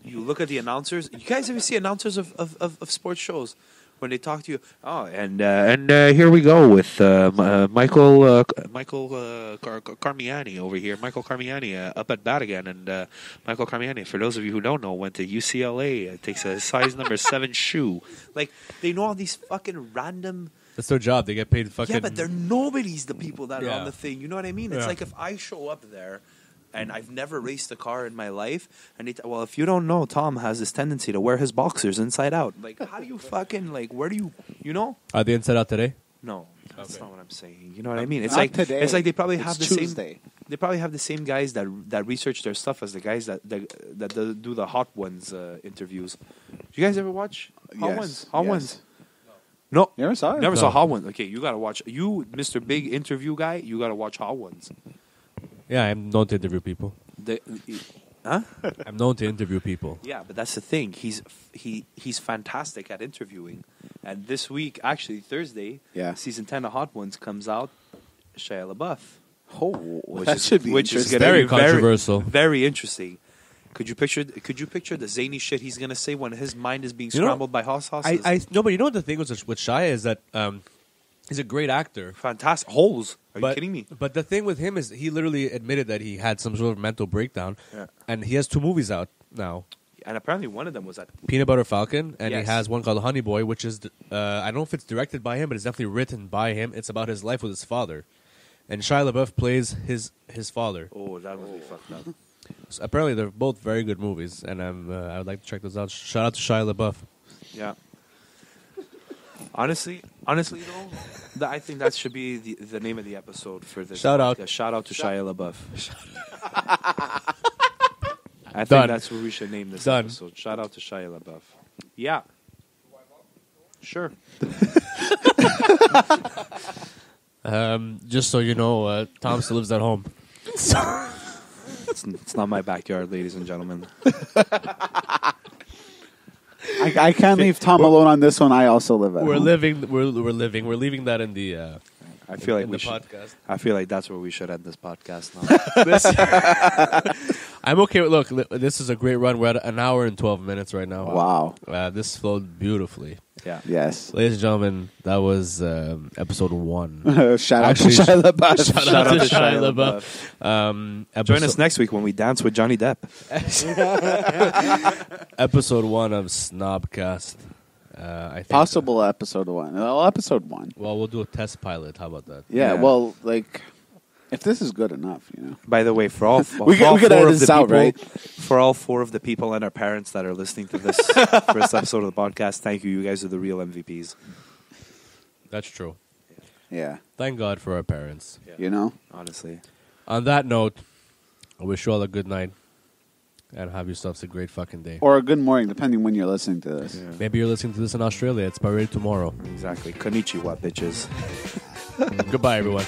you look at the announcers. You guys ever see announcers of sports shows? When they talk to you, and here we go with Michael Carmiani over here. Michael Carmiani up at bat again, and Michael Carmiani, for those of you who don't know, went to UCLA. Takes a size number 7 shoe. Like they know all these fucking random. That's their job. They get paid fucking. Yeah, but they're nobody's the people that are on the thing. You know what I mean? It's like if I show up there. And I've never raced a car in my life. And well, if you don't know, Tom has this tendency to wear his boxers inside out. Like, how do you fucking, like, where do you know? Are they inside out today? No, that's not what I'm saying. You know what I mean? It's not like today. It's like they probably have They probably have the same guys that research their stuff as the guys that do the Hot Ones interviews. Do you guys ever watch Hot Ones? Hot Ones. No, never saw Hot Ones. Okay, you gotta watch. You, Mr. Big Interview Guy, you gotta watch Hot Ones. Yeah, I'm known to interview people. I'm known to interview people. Yeah, but that's the thing. He's fantastic at interviewing. And this week, actually Thursday, season 10 of Hot Ones comes out. Shia LaBeouf. Oh, which is very controversial, very interesting. Could you picture the zany shit he's gonna say when his mind is being scrambled by hot sauces? No, but you know what the thing was with Shia is that. He's a great actor. Fantastic. Holes. Are you kidding me? But the thing with him is he literally admitted that he had some sort of mental breakdown. Yeah. And he has 2 movies out now. And apparently one of them was at Peanut Butter Falcon. And he has one called Honey Boy, which is, I don't know if it's directed by him, but it's definitely written by him. It's about his life with his father. And Shia LaBeouf plays his father. Oh, that would be fucked up. So apparently they're both very good movies. And I would like to check those out. Shout out to Shia LaBeouf. Yeah. Honestly, though, I think that should be the name of the episode for this. Shout out to Shia LaBeouf. I think that's what we should name this episode. Shout out to Shia LaBeouf. Yeah. Sure. Just so you know, Tom still lives at home. It's not my backyard, ladies and gentlemen. I can't leave Tom alone on this one. I also live at home. We're leaving that in the. I feel like podcast. I feel like that's where we should end this podcast now. I'm okay with. Look, this is a great run. We're at an hour and 12 minutes right now. Wow, this flowed beautifully. Yeah. Yes, ladies and gentlemen, that was episode 1. Shout out to Shia LaBeouf. Join us next week when we dance with Johnny Depp. Episode 1 of Snobcast. I think possible episode one. Well, episode one. Well, we'll do a test pilot. How about that? Yeah. Well, like, if this is good enough, you know. By the way, for all four of the people and our parents that are listening to this first episode of the podcast, thank you. You guys are the real MVPs. That's true. Yeah. Thank God for our parents. Yeah. You know? Honestly. On that note, I wish you all a good night and have yourselves a great fucking day. Or a good morning, depending when you're listening to this. Yeah. Maybe you're listening to this in Australia. It's probably tomorrow. Exactly. Konnichiwa, bitches. Goodbye, everyone.